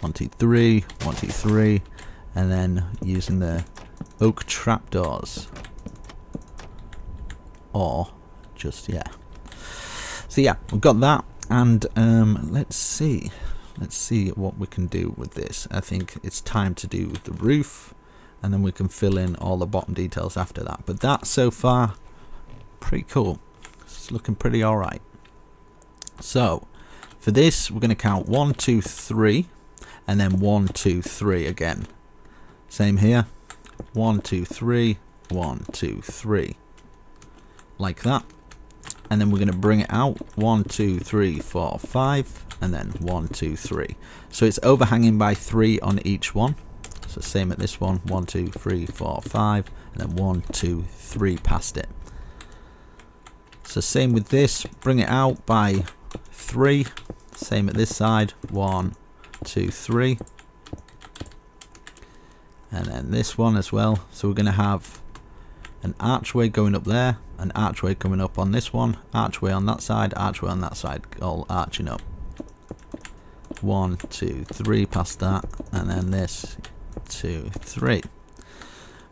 1, 2, 3, 1, 2, 3, and then using the oak trapdoors, or just yeah. So yeah, we've got that, and let's see. Let's see what we can do with this. I think it's time to do with the roof, and then we can fill in all the bottom details after that. But that so far, pretty cool. It's looking pretty all right. So for this, we're going to count 1, 2, 3, and then 1, 2, 3 again. Same here. 1, 2, 3. 1, 2, 3. Like that. And then we're going to bring it out. 1, 2, 3, 4, 5. And then 1, 2, 3. So it's overhanging by 3 on each one. So same at this one. 1, 2, 3, 4, 5. And then 1, 2, 3 past it. So same with this. Bring it out by 3. Same at this side. 1, 2, 3. And then this one as well. So we're going to have an archway going up there, an archway coming up on this one, archway on that side, archway on that side, all arching up. 1, 2, 3 past that, and then this 2, 3.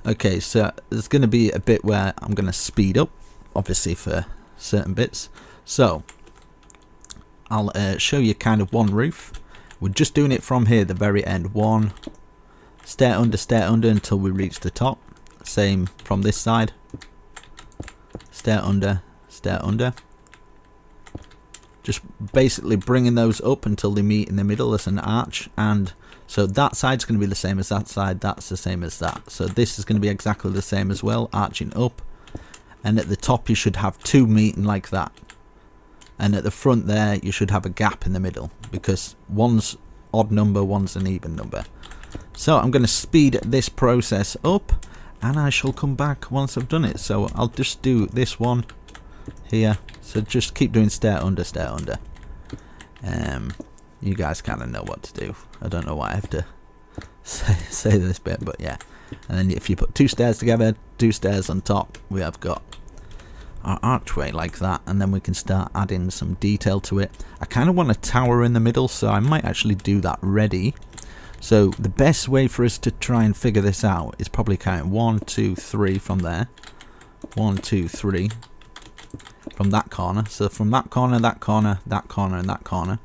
Okay, so there's going to be a bit where I'm going to speed up, obviously, for certain bits. So I'll show you kind of one roof. We're just doing it from here, the very end. One stair under until we reach the top. Same from this side. Stair under, stair under. Just basically bringing those up until they meet in the middle as an arch. And so that side's going to be the same as that side. That's the same as that. So this is going to be exactly the same as well, arching up. And at the top you should have two meeting like that. And at the front there, you should have a gap in the middle, because one's odd number, one's an even number. So I'm going to speed this process up, and I shall come back once I've done it. So I'll just do this one here. So just keep doing stair under, stair under. You guys kind of know what to do. I don't know why I have to say this bit, but yeah. And then if you put two stairs together, two stairs on top, we have got our archway like that, and then we can start adding some detail to it. I kind of want a tower in the middle, so I might actually do that ready. So the best way for us to try and figure this out is probably count 1, 2, 3 from there, 1, 2, 3 from that corner. So from that corner, that corner, that corner, and that corner.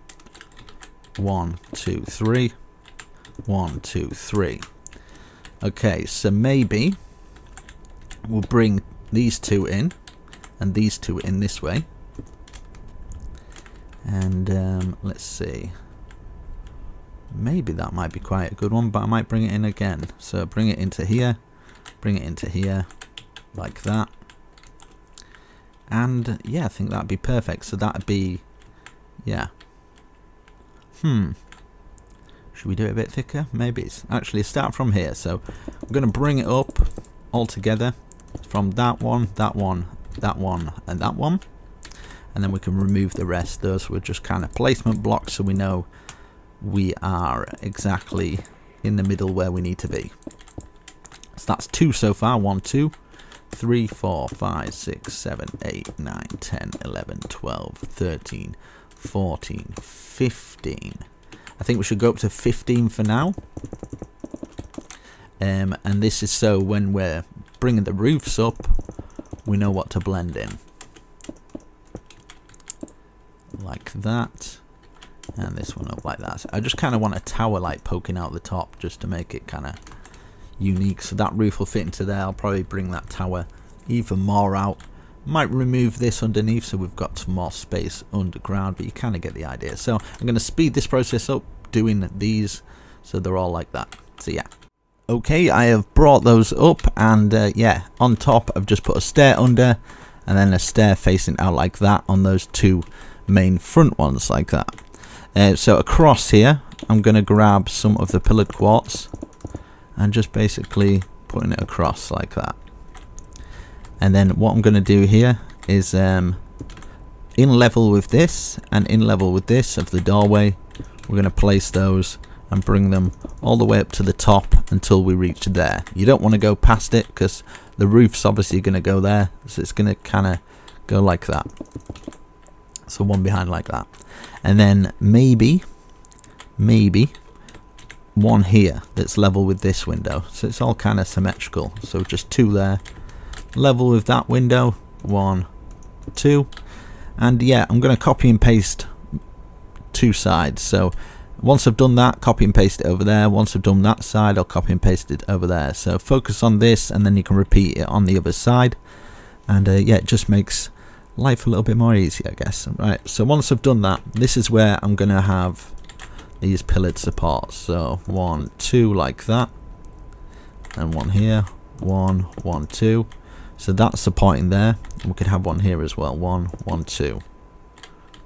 1, 2, 3, 1, 2, 3. Okay, so maybe we'll bring these two in, and these two in this way, and let's see, maybe that might be quite a good one, but I might bring it in again. So bring it into here, bring it into here, like that, and yeah, I think that'd be perfect. So that'd be, yeah, should we do it a bit thicker? Maybe it's actually start from here. So I'm going to bring it up all together from that one, that one, that one, and that one, and then we can remove the rest. Those were just kind of placement blocks, so we know we are exactly in the middle where we need to be. So that's 2 so far. 1, 2, 3, 4, 5, 6, 7, 8, 9, 10, 11, 12, 13, 14, 15. I think we should go up to 15 for now, and this is so when we're bringing the roofs up, we know what to blend in, like that, and this one up like that. So I just kind of want a tower like poking out the top, just to make it kind of unique. So that roof will fit into there. I'll probably bring that tower even more out. Might remove this underneath, so we've got some more space underground, but you kind of get the idea. So I'm going to speed this process up doing these, so they're all like that. So yeah. Okay, I have brought those up, and yeah, on top I've just put a stair under, and then a stair facing out like that on those two main front ones like that. So across here, I'm going to grab some of the pillared quartz and just basically putting it across like that. And then what I'm going to do here is in level with this and in level with this of the doorway, we're going to place those and bring them all the way up to the top until we reach there. You don't want to go past it, because the roof's obviously going to go there, so it's going to kind of go like that. So one behind like that, and then maybe one here that's level with this window, so it's all kind of symmetrical. So just 2 there, level with that window, 1, 2, and yeah, I'm going to copy and paste 2 sides. So Once I've done that, copy and paste it over there. Once I've done that side, I'll copy and paste it over there. So focus on this, and then you can repeat it on the other side. And yeah, it just makes life a little bit more easy, I guess. Right, so once I've done that, this is where I'm going to have these pillared supports. So 1, 2 like that, and one here, 1, 1, 2. So that's supporting there. We could have one here as well, 1, 1, 2.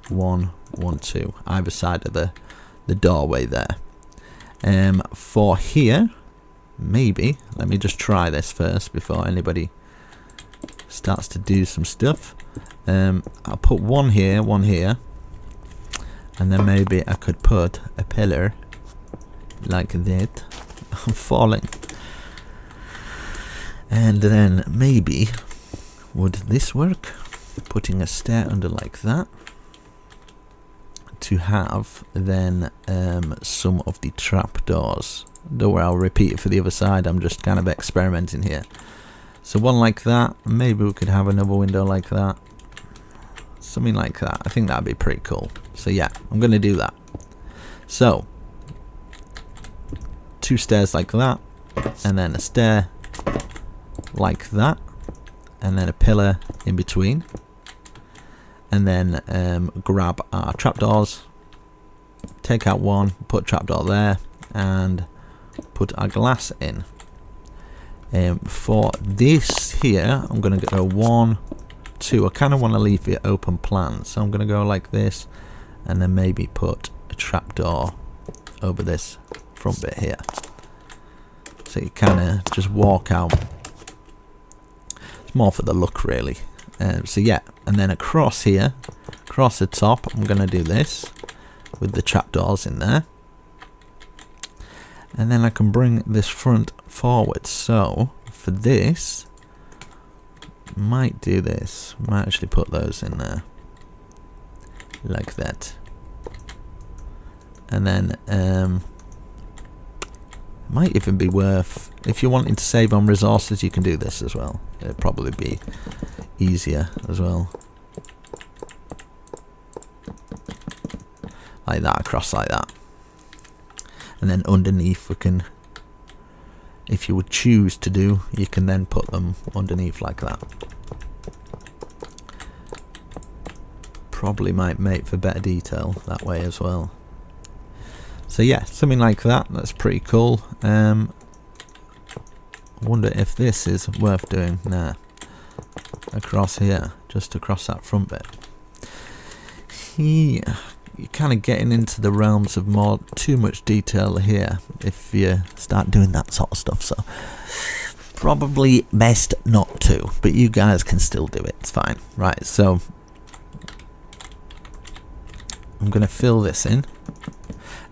1, 1, 2, either side of the doorway there. For here, maybe, let me just try this first before anybody starts to do some stuff. I'll put one here, and then maybe I could put a pillar like that. I'm falling. And then maybe, would this work? Putting a stair under like that, to have then some of the trapdoors. Don't worry, I'll repeat it for the other side. I'm just kind of experimenting here. So one like that. Maybe we could have another window like that. Something like that. I think that'd be pretty cool. So yeah, I'm going to do that. So 2 stairs like that, and then a stair like that, and then a pillar in between, and then grab our trapdoors, take out one, put trapdoor there, and put our glass in. For this here, I'm going to go 1, 2. I kind of want to leave it open plan, so I'm going to go like this, and then maybe put a trapdoor over this front bit here. So you kind of just walk out. It's more for the look, really. So yeah, and then across here, across the top, I'm going to do this with the trapdoors in there, and then I can bring this front forward. So for this, might do this, might actually put those in there like that, and then might even be worth, if you're wanting to save on resources, you can do this as well. It'd probably be easier as well, like that, across like that, and then underneath we can, if you would choose to do, you can then put them underneath like that. Probably might make for better detail that way as well. So yeah, something like that. That's pretty cool. I wonder if this is worth doing. Nah, across here, just across that front bit. Yeah, you're kind of getting into the realms of more too much detail here if you start doing that sort of stuff, so probably best not to, but you guys can still do it, it's fine. Right, so I'm gonna fill this in,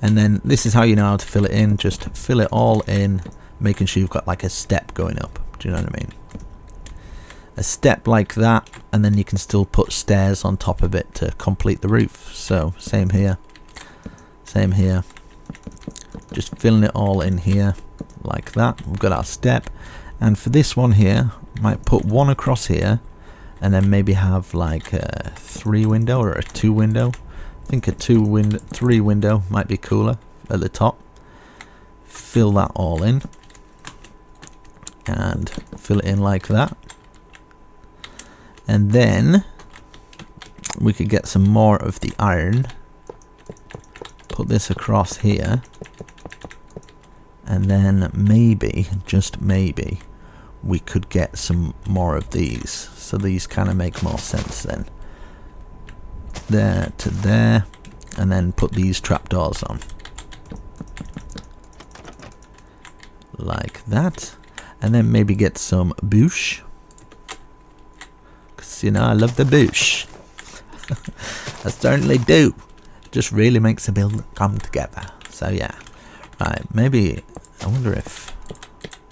and then this is how you know how to fill it in. Just fill it all in, making sure you've got like a step going up, do you know what I mean, a step like that, and then you can still put stairs on top of it to complete the roof. So same here, same here, just filling it all in here like that. We've got our step, and for this one here, might put one across here, and then maybe have like a 3 window or a 2 window. I think a 3 window might be cooler at the top. Fill that all in and fill it in like that. And then we could get some more of the iron, put this across here, and then maybe, just maybe, we could get some more of these. So these kind of make more sense then. There to there, and then put these trapdoors on. Like that. And then maybe get some bush. You know, I love the bush. I certainly do. Just really makes a build come together. So yeah, right. Maybe I wonder if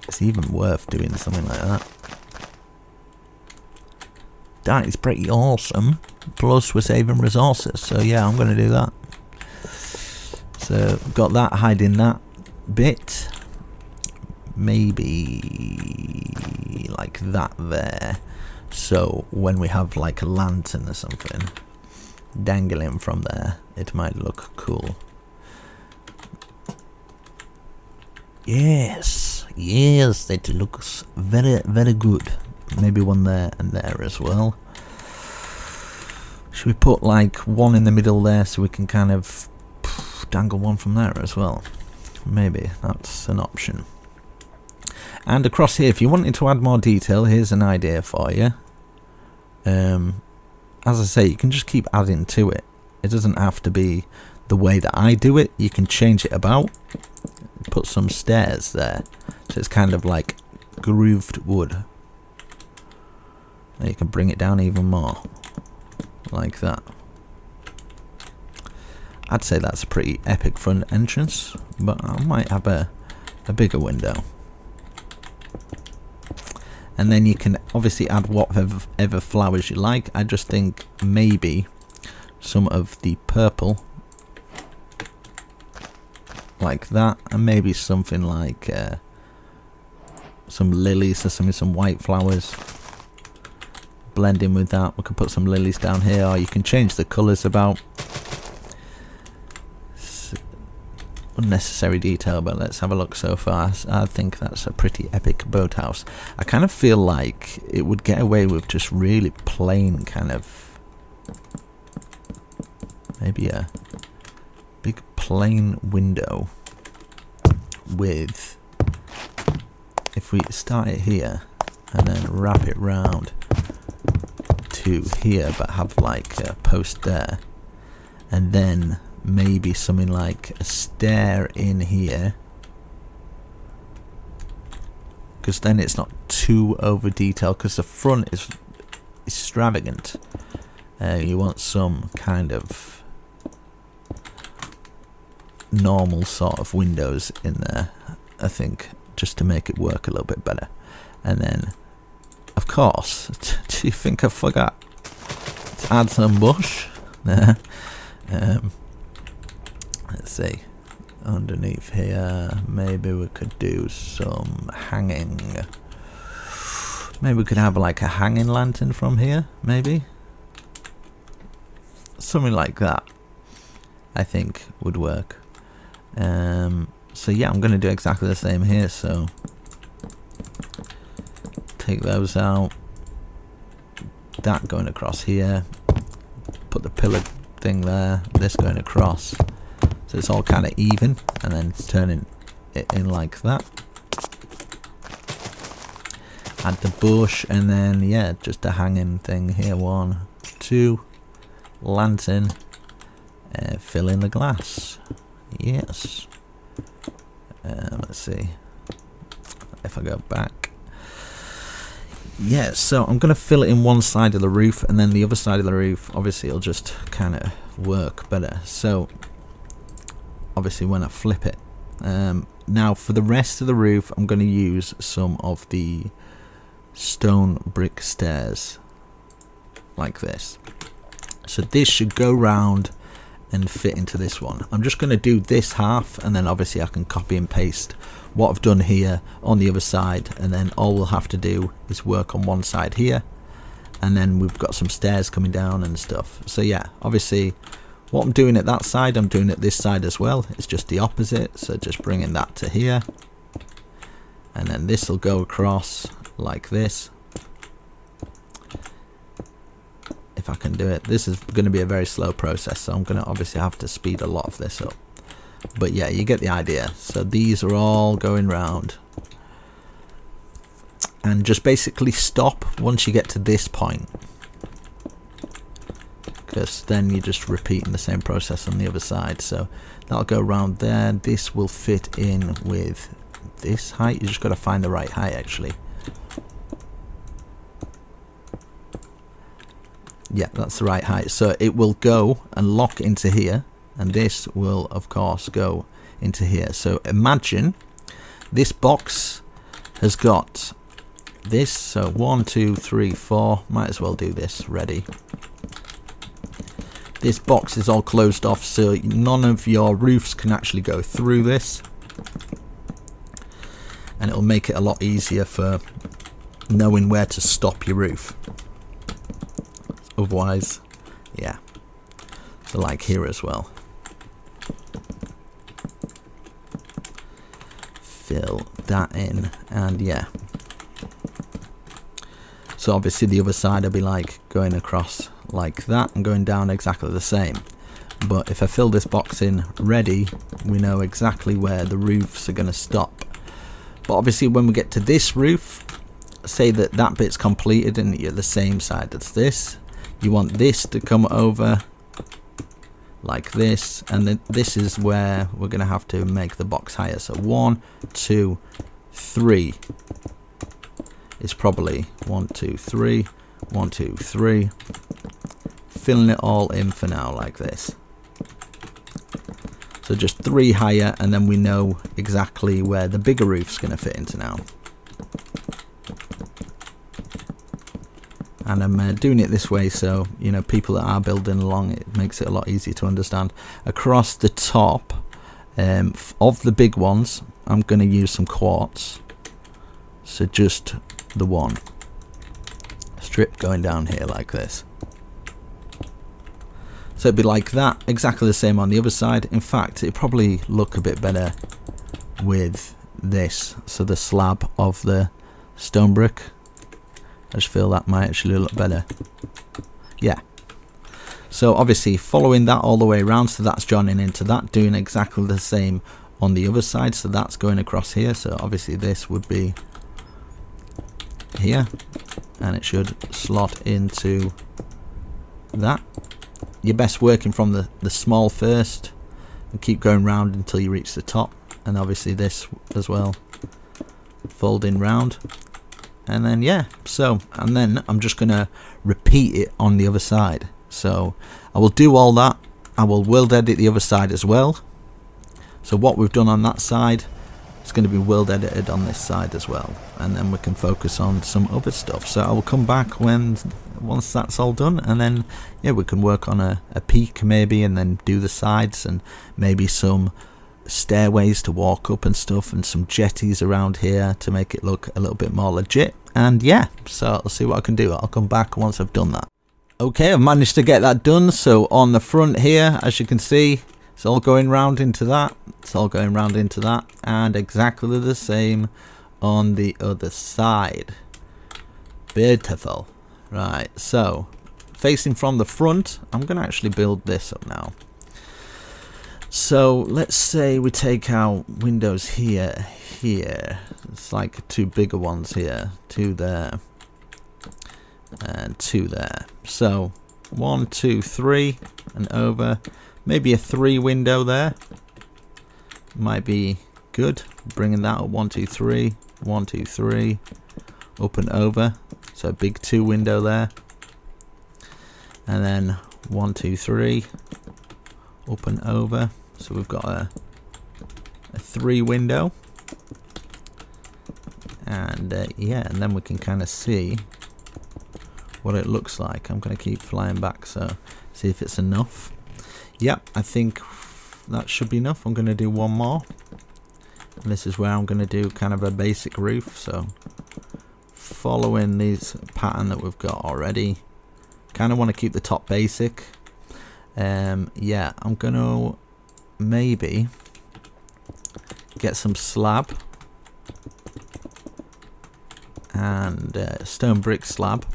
it's even worth doing something like that. That is pretty awesome. Plus, we're saving resources. So yeah, I'm gonna do that. So got that, hiding that bit. Maybe like that there. So when we have like a lantern or something dangling from there, it might look cool. Yes, yes, that looks very, very good. Maybe one there and there as well. Should we put like one in the middle there so we can kind of dangle one from there as well? Maybe that's an option. And across here, if you wanted to add more detail, here's an idea for you. As I say, you can just keep adding to it. It doesn't have to be the way that I do it. You can change it about. Put some stairs there, so it's kind of like grooved wood. And you can bring it down even more, like that. I'd say that's a pretty epic front entrance, but I might have a bigger window. And then you can obviously add whatever flowers you like. I just think maybe some of the purple, like that, and maybe something like some lilies or something, some white flowers. Blend in with that. We can put some lilies down here, or you can change the colours about. Unnecessary detail, but let's have a look so far. I think that's a pretty epic boathouse. I kind of feel like it would get away with just really plain kind of, maybe a big plain window with, if we start it here and then wrap it round to here, but have like a post there, and then maybe something like a stair in here, because then it's not too over detailed, because the front is extravagant. You want some kind of normal sort of windows in there, I think, just to make it work a little bit better. And then of course, do you think I forgot to add some bush there? Let's see, underneath here, maybe we could do some hanging. Maybe we could have like a hanging lantern from here, maybe. Something like that, I think, would work. So yeah, I'm going to do exactly the same here, so take those out. That going across here. Put the pillar thing there, this going across. So it's all kind of even, and then turning it in like that. Add the bush, and then yeah, just a hanging thing here. 1, 2, lantern, fill in the glass. Yes. Let's see if I go back. Yeah, so I'm gonna fill it in one side of the roof, and then the other side of the roof, obviously, it'll just kind of work better. So obviously when I flip it, now for the rest of the roof I'm going to use some of the stone brick stairs like this, so this should go round and fit into this one. I'm just going to do this half, and then obviously I can copy and paste what I've done here on the other side, and then all we'll have to do is work on one side here, and then we've got some stairs coming down and stuff. So yeah, obviously what I'm doing at that side, I'm doing at this side as well. It's just the opposite, so just bringing that to here, and then this will go across like this. If I can do it, this is going to be a very slow process, so I'm going to obviously have to speed a lot of this up. But yeah, you get the idea. So these are all going round, and just basically stop once you get to this point. Then you're just repeating the same process on the other side, so that'll go around there. This will fit in with this height. You just got to find the right height, actually. Yeah, that's the right height, so it will go and lock into here, and this will of course go into here. So imagine this box has got this, so 1, 2, 3, 4, might as well do this ready. This box is all closed off, so none of your roofs can actually go through this, and it'll make it a lot easier for knowing where to stop your roof. Otherwise, yeah, so like here as well, fill that in, and yeah. So obviously the other side will be like going across like that and going down exactly the same. But if I fill this box in ready, we know exactly where the roofs are going to stop. But obviously when we get to this roof, say that that bit's completed and you're the same side as this. You want this to come over like this, and then this is where we're going to have to make the box higher. So 1, 2, 3 is probably 1, 2, 3, 1, 2, 3. Filling it all in for now like this. So just 3 higher, and then we know exactly where the bigger roof's going to fit into now. And I'm doing it this way so, you know, people that are building along, it makes it a lot easier to understand. Across the top of the big ones, I'm going to use some quartz. So just the one strip going down here like this. So it'd be like that, exactly the same on the other side. In fact, it'd probably look a bit better with this. So the slab of the stone brick, I just feel that might actually look better. Yeah. So obviously following that all the way around, so that's joining into that, doing exactly the same on the other side. So that's going across here. So obviously this would be here, and it should slot into that. You're best working from the small first and keep going round until you reach the top, and obviously this as well, folding round, and then yeah. So, and then I'm just gonna repeat it on the other side. So I will do all that. I will world edit the other side as well. So what we've done on that side is going to be world edited on this side as well, and then we can focus on some other stuff. So I will come back when once that's all done, and then yeah, we can work on a peak maybe, and then do the sides and maybe some stairways to walk up and stuff, and some jetties around here to make it look a little bit more legit. And yeah, so I'll see what I can do. I'll come back once I've done that. Okay, I've managed to get that done. So on the front here, as you can see, it's all going round into that, it's all going round into that, and exactly the same on the other side. Beautiful. Right, so facing from the front, I'm going to actually build this up now. So let's say we take out windows here, here. It's like 2 bigger ones here, 2 there, and 2 there. So 1, 2, 3, and over. Maybe a 3 window there might be good. Bringing that up, 1, 2, 3, 1, 2, 3, up and over. So a big 2 window there, and then 1, 2, 3, up and over. So we've got a 3 window, and yeah, and then we can kind of see what it looks like. I'm gonna keep flying back, so see if it's enough. Yep, I think that should be enough. I'm going to do one more. And this is where I'm going to do kind of a basic roof. So following this pattern that we've got already, kind of want to keep the top basic. Yeah, I'm going to maybe get some slab and stone brick slab.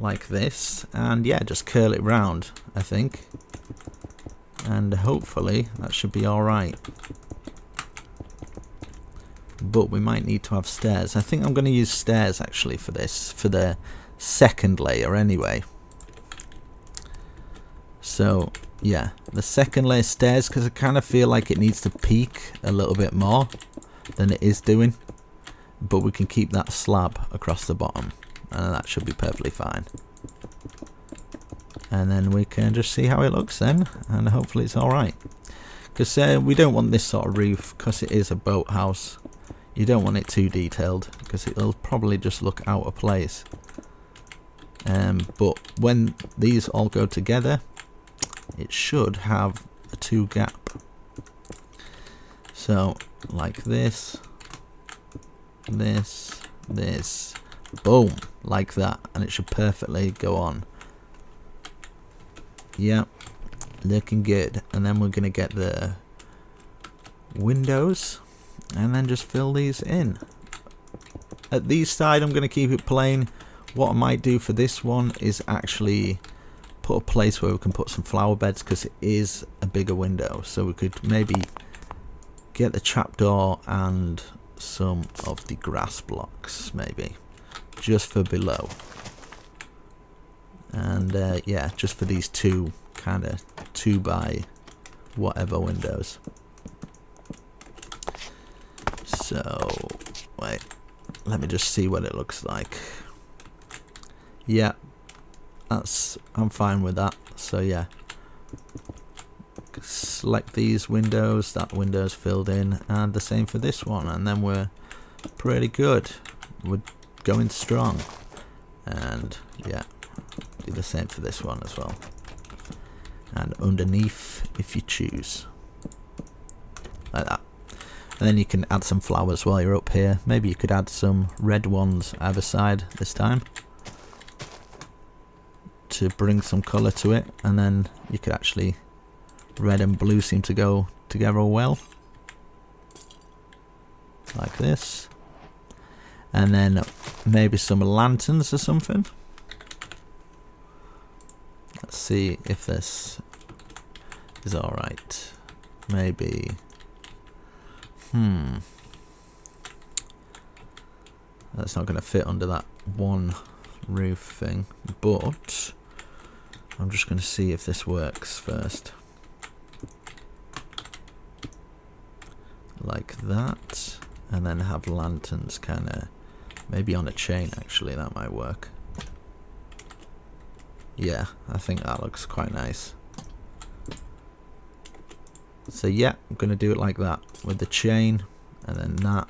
Like this, and yeah, just curl it round, I think, and hopefully that should be all right. But we might need to have stairs. I think I'm going to use stairs actually for this, for the second layer anyway. So yeah, the second layer stairs, because I kind of feel like it needs to peak a little bit more than it is doing, but we can keep that slab across the bottom, and that should be perfectly fine. And then we can just see how it looks then, and hopefully it's alright, because we don't want this sort of roof, because it is a boathouse. You don't want it too detailed, because it'll probably just look out of place. But when these all go together, it should have a 2 gap, so like this, this, this, boom, like that, and it should perfectly go on. Yeah, looking good. And then we're gonna get the windows, and then just fill these in. At these side, I'm going to keep it plain. What I might do for this one is actually put a place where we can put some flower beds, because it is a bigger window. So we could maybe get the trapdoor and some of the grass blocks, maybe, just for below. And yeah, just for these two kind of 2 by whatever windows. So wait, let me just see what it looks like. Yeah, that's, I'm fine with that. So yeah, select these windows, that window's filled in, and the same for this one, and then we're pretty good. We're going strong. And yeah, do the same for this one as well, and underneath if you choose, like that. And then you can add some flowers while you're up here. Maybe you could add some red ones either side this time to bring some colour to it, and then you could actually, red and blue seem to go together well, like this. And then maybe some lanterns or something. Let's see if this is alright. Maybe, that's not going to fit under that one roof thing, but I'm just going to see if this works first. Like that, and then have lanterns kind of maybe on a chain. Actually, that might work. Yeah, I think that looks quite nice. So yeah, I'm going to do it like that with the chain, and then that.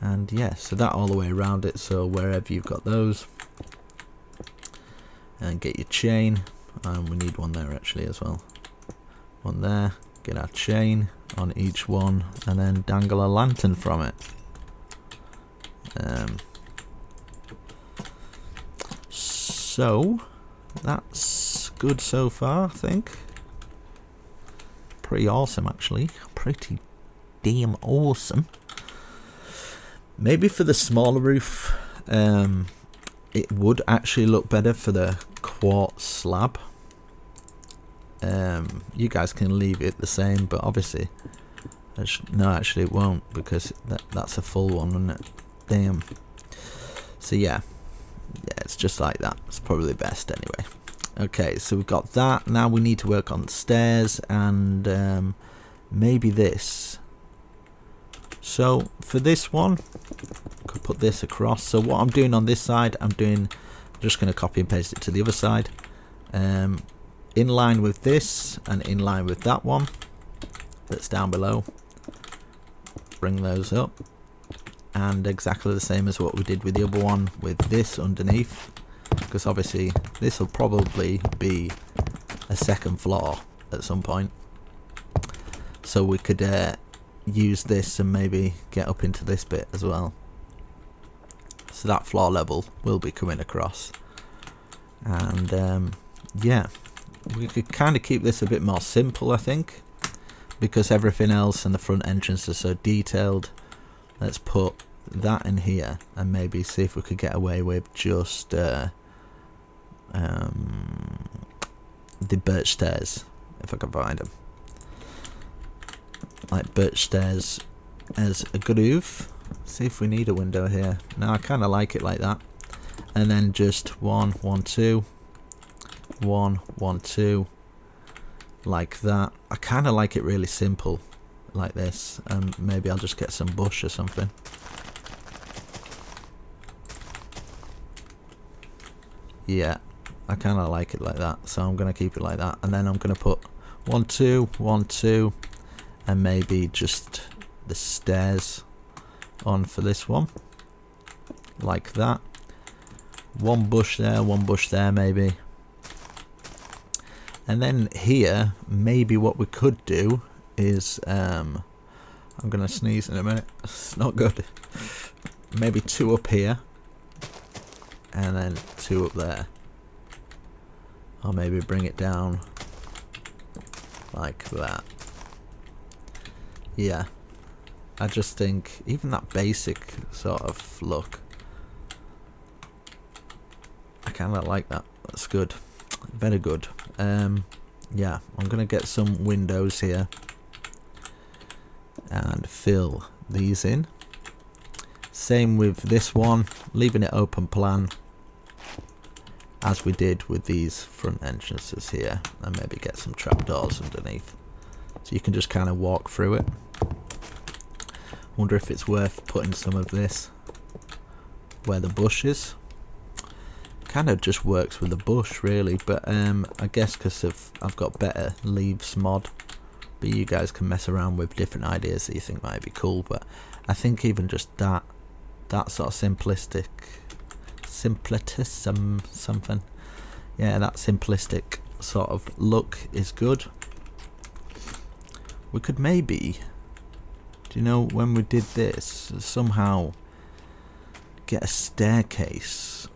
And yeah, so that all the way around it, so wherever you've got those. And get your chain, and we need one there actually as well. One there, get our chain on each one, and then dangle a lantern from it. So that's good so far, I think. Pretty awesome, actually. Pretty damn awesome. Maybe for the smaller roof, it would actually look better for the quartz slab. You guys can leave it the same, but obviously, no, actually it won't, because that's a full one, isn't it? Damn. So yeah. Yeah, it's just like that. It's probably best anyway. Okay, so we've got that. Now we need to work on the stairs and maybe this. So for this one, I could put this across. So what I'm doing on this side, I'm just going to copy and paste it to the other side. In line with this and in line with that one that's down below. Bring those up. And exactly the same as what we did with the other one, with this underneath, because obviously this will probably be a second floor at some point, so we could use this and maybe get up into this bit as well, so that floor level will be coming across. And yeah, we could kind of keep this a bit more simple, I think, because everything else and the front entrance are so detailed. Let's put that in here and maybe see if we could get away with just the birch stairs, if I can find them. Like birch stairs as a good oof. See if we need a window here. No, I kind of like it like that. And then just 1, 1, 2, 1, 1, 2, like that. I kind of like it really simple. Like this, and maybe I'll just get some bush or something. Yeah, I kind of like it like that, so I'm going to keep it like that. And then I'm going to put 1, 2, 1, 2, and maybe just the stairs on for this one, like that. One bush there maybe. And then here, maybe what we could do is I'm gonna sneeze in a minute, it's not good. Maybe 2 up here and then 2 up there, or maybe bring it down like that. Yeah. I just think even that basic sort of look, I kind of like that. That's good. Very good. Yeah, I'm going to get some windows here and fill these in. Same with this one, leaving it open plan as we did with these front entrances here, and maybe get some trapdoors underneath so you can just kind of walk through it. Wonder if it's worth putting some of this where the bush is. Kind of just works with the bush really, but I guess because I've got better leaves mod, but you guys can mess around with different ideas that you think might be cool. But I think even just that sort of simplitism something, yeah, that simplistic sort of look is good. We could maybe, do you know, when we did this, somehow get a staircase,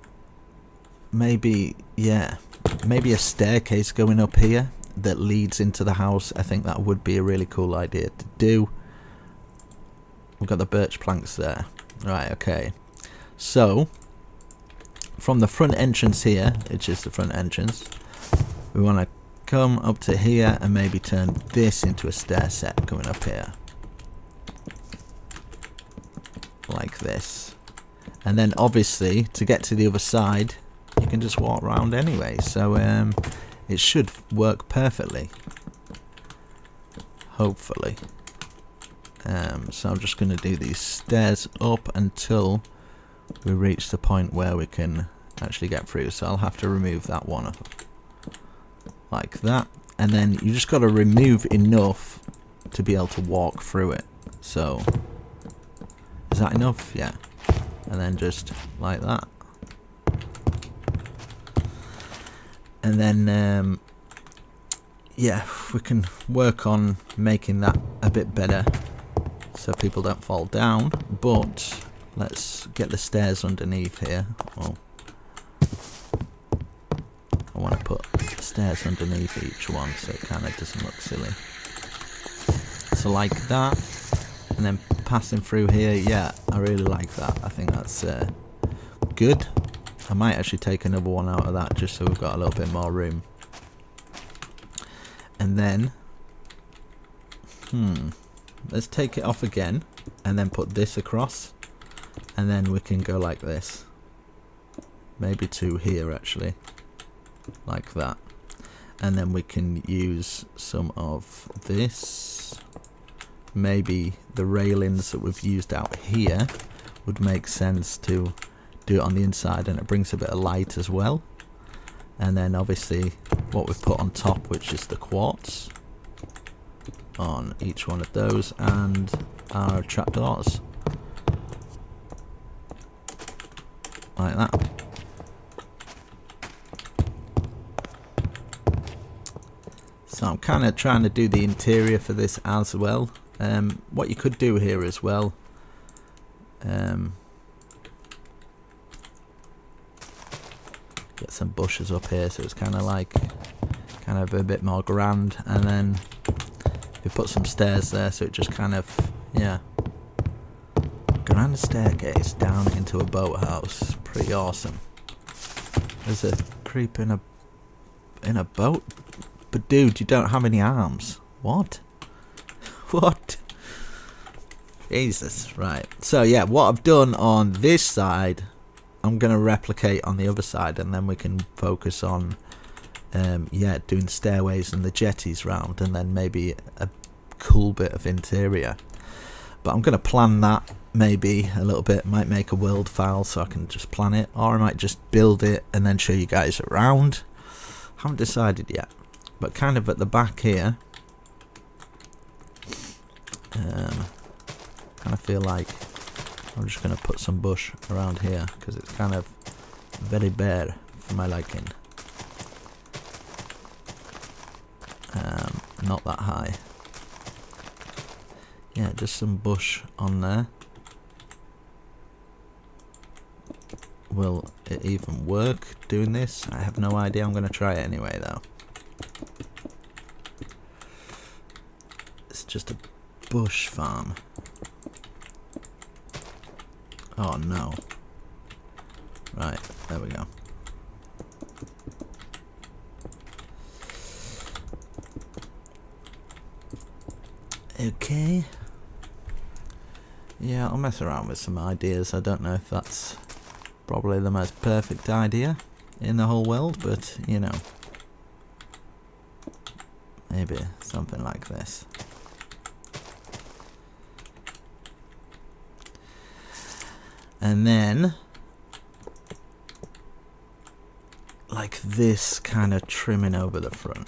maybe, yeah, maybe a staircase going up here that leads into the house. I think that would be a really cool idea to do. We've got the birch planks there, right? Okay, so from the front entrance here, which is the front entrance, we want to come up to here and maybe turn this into a stair set going up here like this, and then obviously to get to the other side you can just walk around anyway, so it should work perfectly, hopefully. So I'm just going to do these stairs up until we reach the point where we can actually get through, so I'll have to remove that one up like that, and then you just got to remove enough to be able to walk through it. So is that enough? Yeah. And then just like that. And then, yeah, we can work on making that a bit better so people don't fall down. But let's get the stairs underneath here. Well, I want to put stairs underneath each one so it kind of doesn't look silly. So like that. And then passing through here, yeah, I really like that. I think that's good. I might actually take another one out of that just so we've got a little bit more room. And then, let's take it off again and then put this across, and then we can go like this. Maybe to here actually, like that. And then we can use some of this. Maybe the railings that we've used out here would make sense to do it on the inside, and it brings a bit of light as well. And then obviously what we've put on top, which is the quartz on each one of those, and our trapdoors like that. So I'm kind of trying to do the interior for this as well. What you could do here as well, get some bushes up here so it's kind of a bit more grand, and then we put some stairs there so it just kind of, yeah, grand staircase down into a boathouse. Pretty awesome. There's a creep in a boat, but dude, you don't have any arms. What? What? Jesus. Right, so yeah, what I've done on this side I'm gonna replicate on the other side, and then we can focus on yeah, doing stairways and the jetties round, and then maybe a cool bit of interior. But I'm gonna plan that maybe a little bit. Might make a world file so I can just plan it, or I might just build it and then show you guys around. Haven't decided yet, but kind of at the back here, kind of feel like I'm just going to put some bush around here because it's kind of very bare for my liking. Not that high. Yeah, just some bush on there. Will it even work doing this? I have no idea. I'm going to try it anyway though. It's just a bush farm. Oh no. Right, there we go. Okay. Yeah, I'll mess around with some ideas. I don't know if that's probably the most perfect idea in the whole world, but you know, maybe something like this. And then like this kind of trimming over the front,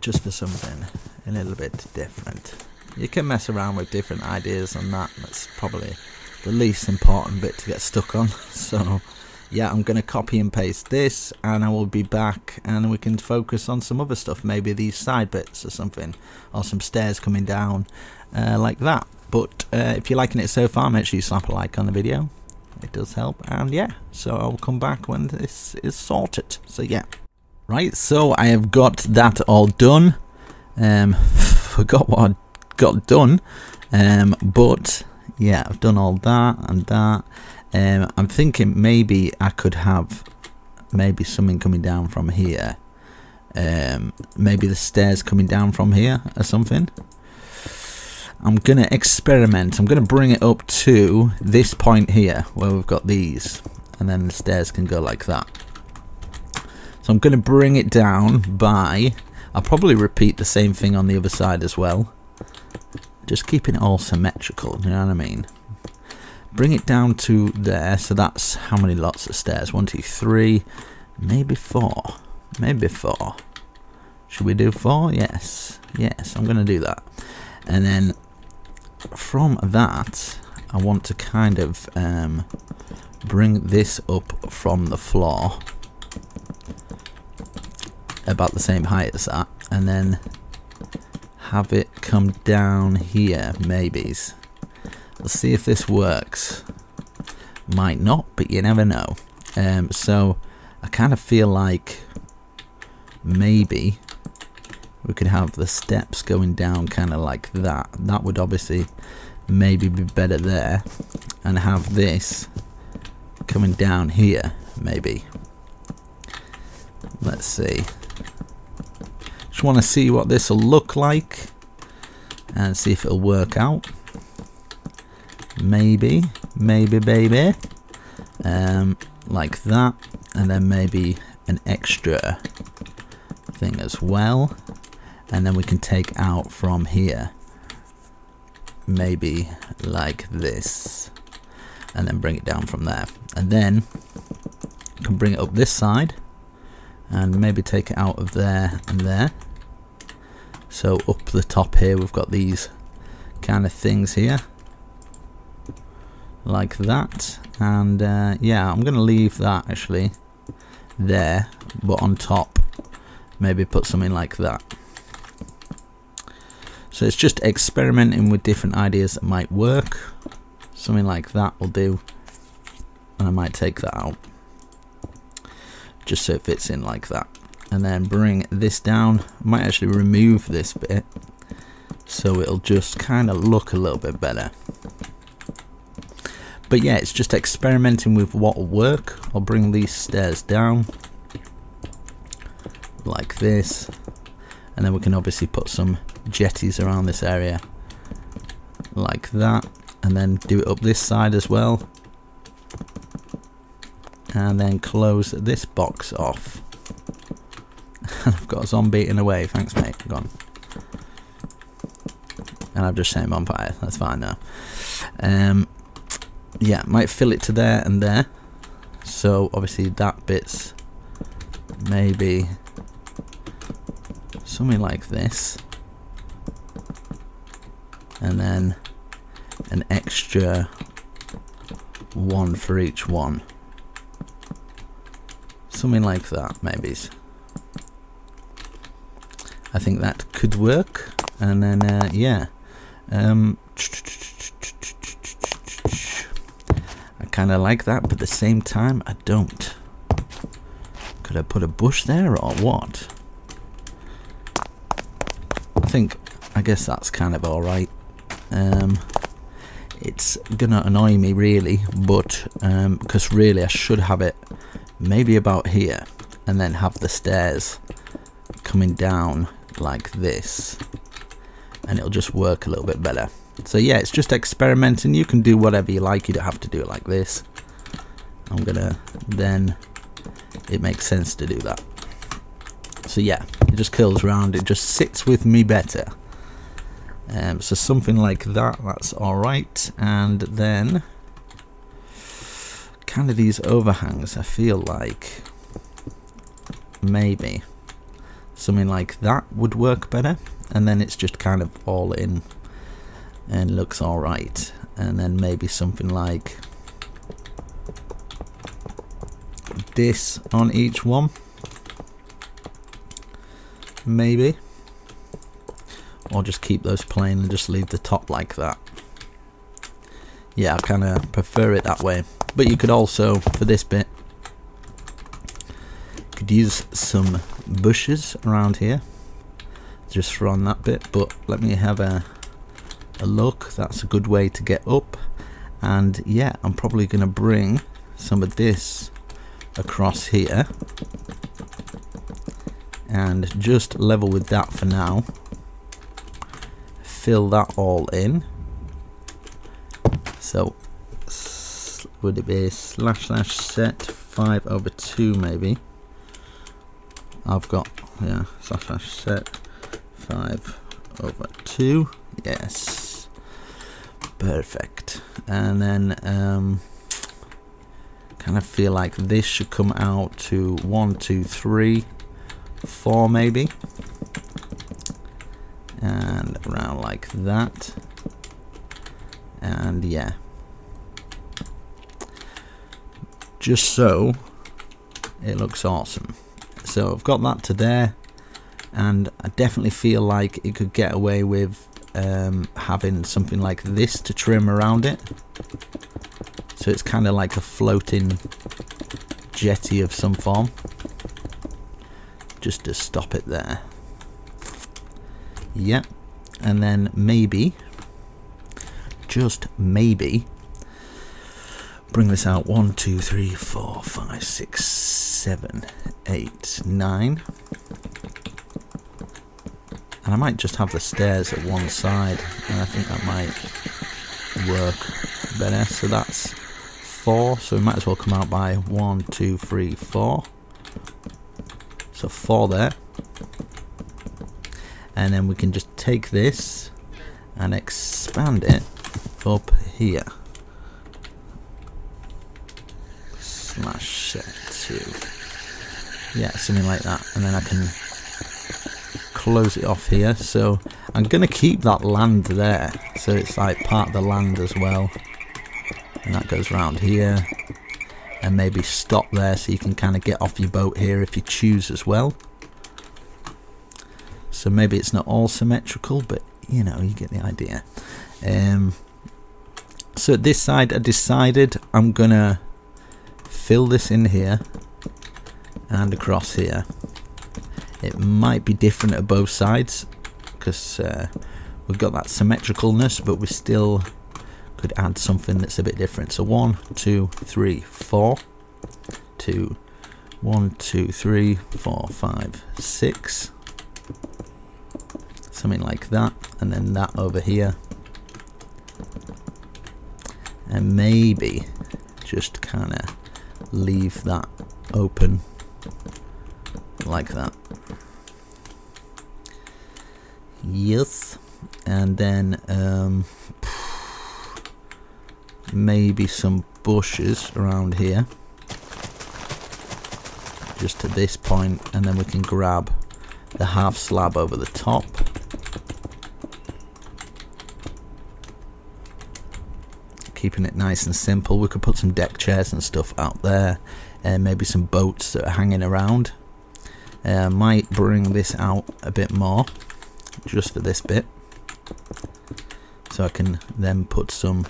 just for something a little bit different. You can mess around with different ideas on that. That's probably the least important bit to get stuck on. So yeah, I'm going to copy and paste this, and I will be back and we can focus on some other stuff. Maybe these side bits or something, or some stairs coming down like that. But if you're liking it so far, make sure you slap a like on the video. It does help. And yeah, so I'll come back when this is sorted. So yeah. Right, so I have got that all done. Forgot what I got done. But yeah, I've done all that and that. I'm thinking maybe I could have maybe something coming down from here. Maybe the stairs coming down from here or something. I'm going to experiment. I'm going to bring it up to this point here where we've got these, and then the stairs can go like that. So I'm going to bring it down by, I'll probably repeat the same thing on the other side as well, just keeping it all symmetrical, you know what I mean? Bring it down to there, so that's how many lots of stairs? 1, 2, 3, maybe 4, maybe 4. Should we do 4? Yes, yes, I'm going to do that. And then from that, I want to kind of bring this up from the floor about the same height as that, and then have it come down here, maybe. Let's see if this works. Might not, but you never know. So I kind of feel like maybe we could have the steps going down kind of like that. That would obviously maybe be better there, and have this coming down here maybe. Let's see. Just want to see what this will look like and see if it'll work out. Maybe, maybe, baby. Like that, and then maybe an extra thing as well. And then we can take out from here, maybe like this, and then bring it down from there. And then you can bring it up this side, and maybe take it out of there and there. So up the top here, we've got these kind of things here, like that. And yeah, I'm going to leave that actually there, but on top, maybe put something like that. So it's just experimenting with different ideas that might work. Something like that will do. And I might take that out, just so it fits in like that. And then bring this down. I might actually remove this bit, so it'll just kind of look a little bit better. But yeah, it's just experimenting with what will work. I'll bring these stairs down like this. And then we can obviously put some jetties around this area like that, and then do it up this side as well, and then close this box off. And I've got a zombie in the way. Thanks, mate. Gone. And I've just set him on fire. That's fine now. Yeah, might fill it to there and there, so obviously that bit's maybe something like this, and then an extra one for each one, something like that maybe. I think that could work. And then yeah, I kind of like that, but at the same time I don't. Could I put a bush there or what? think, I guess that's kind of alright. It's gonna annoy me really, but because really I should have it maybe about here and then have the stairs coming down like this, and it'll just work a little bit better. So yeah, it's just experimenting. You can do whatever you like, you don't have to do it like this. I'm gonna, then it makes sense to do that. So yeah, it just curls around, it just sits with me better. So something like that, that's alright. And then kind of these overhangs, I feel like maybe something like that would work better, and then it's just kind of all in and looks alright. And then maybe something like this on each one, maybe. Or just keep those plain and just leave the top like that. Yeah, I kind of prefer it that way. But you could also, for this bit, you could use some bushes around here just for on that bit. But let me have a look. That's a good way to get up. And yeah, I'm probably going to bring some of this across here and just level with that for now. Fill that all in. So would it be / set 5/2 maybe? I've got, yeah, / set 5/2. Yes, perfect. And then kind of feel like this should come out to 1, 2, 3, 4 maybe. And around like that. And yeah, just so it looks awesome. So I've got that to there, and I definitely feel like it could get away with having something like this to trim around it, so it's kind of like a floating jetty of some form, just to stop it there. Yeah, and then maybe, just maybe, bring this out 1, 2, 3, 4, 5, 6, 7, 8, 9. And I might just have the stairs at one side, and I think that might work better. So that's 4, so we might as well come out by 1, 2, 3, 4. So 4 there. And then we can just take this and expand it up here. / set 2. Yeah, something like that. And then I can close it off here. So I'm going to keep that land there. So it's like part of the land as well. And that goes round here. And maybe stop there so you can kind of get off your boat here if you choose as well. So maybe it's not all symmetrical, but you know, you get the idea. So this side, I decided I'm gonna fill this in here and across here. It might be different at both sides because we've got that symmetricalness, but we still could add something that's a bit different. So 1, 2, 3, 4 to 1, 2, 3, 4, 5, 6. Something like that, and then that over here, and maybe just kind of leave that open like that. Yes, and then maybe some bushes around here just to this point, and then we can grab the half slab over the top. Keeping it nice and simple. We could put some deck chairs and stuff out there, and maybe some boats that are hanging around. Might bring this out a bit more just for this bit, so I can then put some,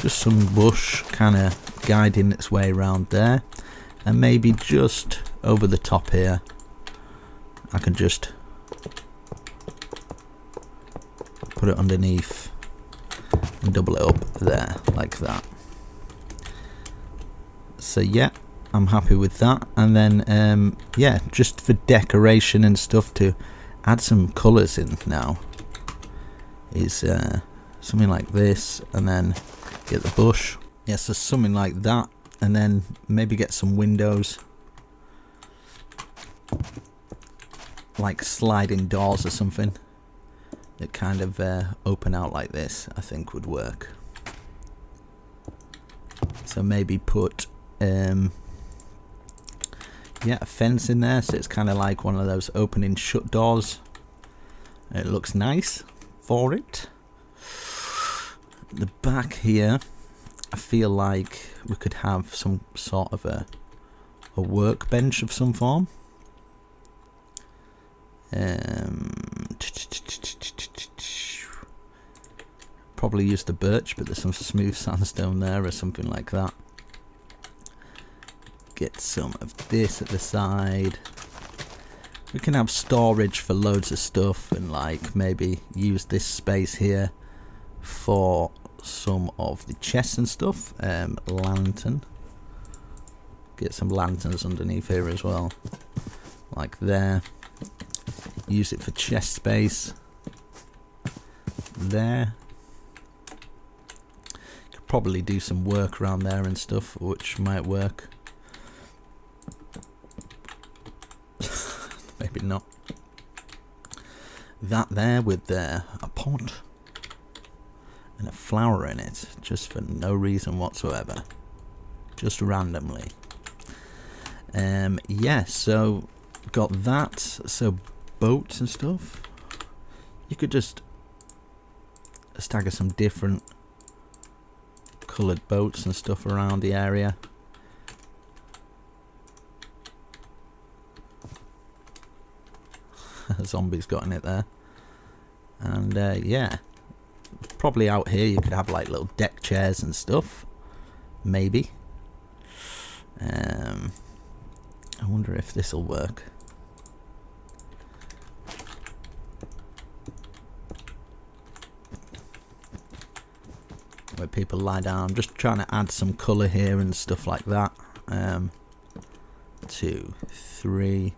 just some bush kind of guiding its way around there, and maybe just over the top here I can just put it underneath and double it up there like that. So yeah, I'm happy with that. And then yeah, just for decoration and stuff, to add some colours in now is something like this, and then get the bush. Yeah, so something like that, and then maybe get some windows, like sliding doors or something that kind of open out like this, I think would work. So maybe put yeah, a fence in there, so it's kind of like one of those opening shut doors. It looks nice for it. The back here, I feel like we could have some sort of a workbench of some form. Probably use the birch, but there's some smooth sandstone there or something like that. Get some of this at the side. We can have storage for loads of stuff, and like maybe use this space here for some of the chests and stuff. Lantern. Get some lanterns underneath here as well, like there. Use it for chest space there. Could probably do some work around there and stuff, which might work. Maybe not. That there with a pot and a flower in it, just for no reason whatsoever, just randomly. Yeah, so got that. So boats and stuff, you could just stagger some different coloured boats and stuff around the area. Zombies got in it there. And yeah, probably out here you could have like little deck chairs and stuff, maybe. I wonder if this will work. Where people lie down. I'm just trying to add some colour here and stuff like that. 2, 3.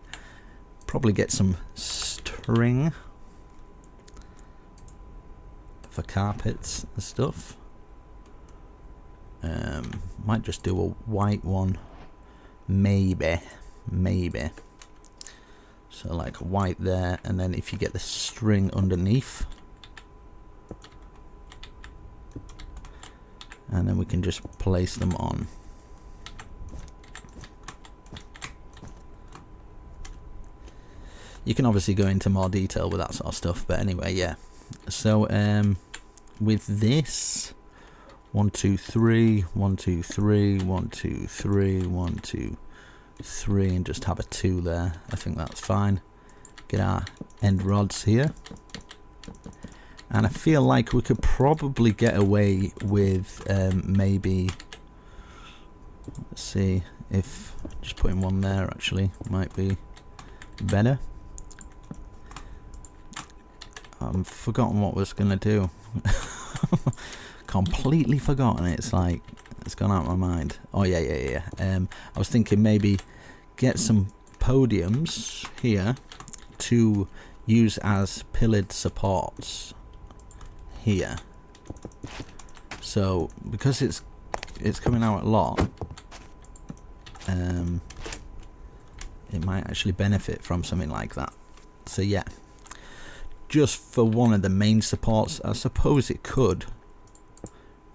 Probably get some string for carpets and stuff. Might just do a white one, maybe. So like white there, and then if you get the string underneath. And then we can just place them on. You can obviously go into more detail with that sort of stuff, but anyway, yeah. So with this, 1, 2, 3, 1, 2, 3, 1, 2, 3, 1, 2, 3, and just have a 2 there. I think that's fine. Get our end rods here. And I feel like we could probably get away with maybe, let's see if just putting one there actually might be better. I've forgotten what I was going to do. Completely forgotten. It's like, it's gone out of my mind. Oh yeah, yeah, yeah. I was thinking maybe get some podiums here to use as pillared supports. Here, so because it's coming out a lot, it might actually benefit from something like that. So yeah, just for one of the main supports, I suppose it could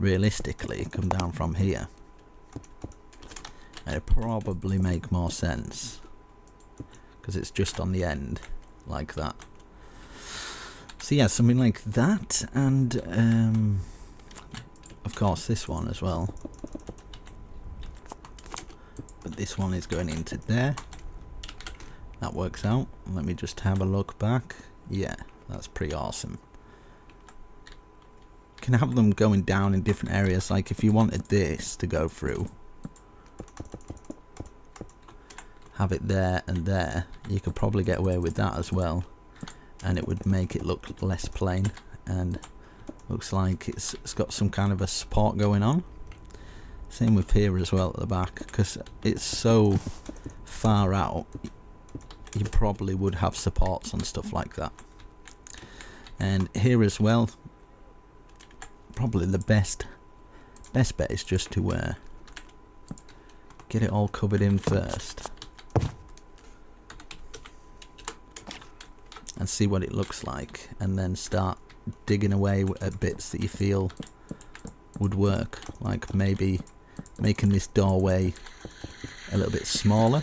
realistically come down from here, and it'd probably make more sense because it's just on the end like that. So yeah, something like that, and of course this one as well. But this one is going into there. That works out. Let me just have a look back. Yeah, that's pretty awesome. You can have them going down in different areas, like if you wanted this to go through, have it there and there. You could probably get away with that as well. And it would make it look less plain. and looks like it's got some kind of a support going on. Same with here as well at the back, because it's so far out you probably would have supports and stuff like that. And here as well, probably the best bet is just to get it all covered in first and see what it looks like, and then start digging away at bits that you feel would work, like maybe making this doorway a little bit smaller,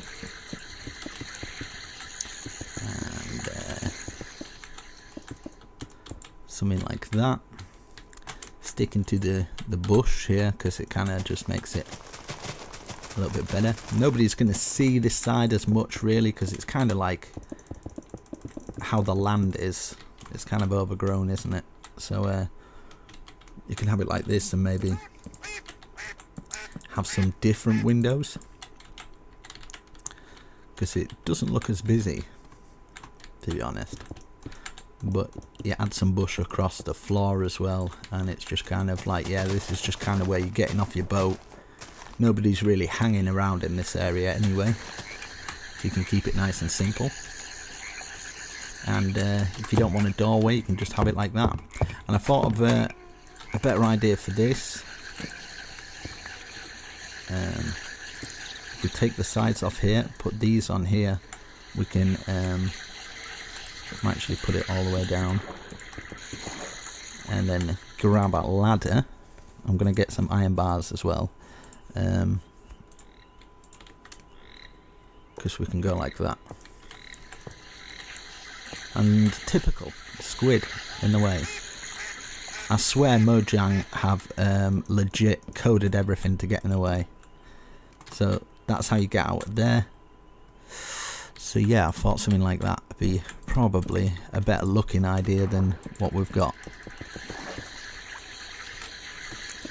and something like that. Sticking to the bush here, because it kind of just makes it a little bit better. Nobody's going to see this side as much really, because it's kind of like how the land is. It's kind of overgrown, isn't it? So you can have it like this and maybe have some different windows, because it doesn't look as busy, to be honest. But you add some bush across the floor as well, and it's just kind of like, yeah, this is just kind of where you're getting off your boat. Nobody's really hanging around in this area anyway, so you can keep it nice and simple. And if you don't want a doorway, you can just have it like that. And I thought of a better idea for this. If we take the sides off here, put these on here, we can actually put it all the way down, and then grab a ladder. I'm going to get some iron bars as well, because we can go like that. And typical squid in the way. I swear Mojang have legit coded everything to get in the way. So that's how you get out of there. So yeah, I thought something like that would be probably a better looking idea than what we've got.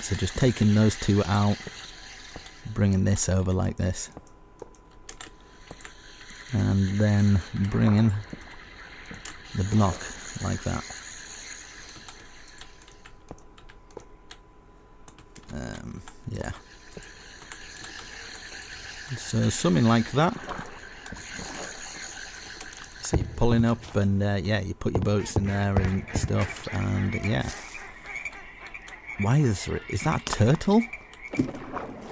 So just taking those two out, bringing this over like this, and then bringing the block like that. Yeah, so something like that. So you're pulling up, and yeah, you put your boats in there and stuff, and yeah. Why is that a turtle?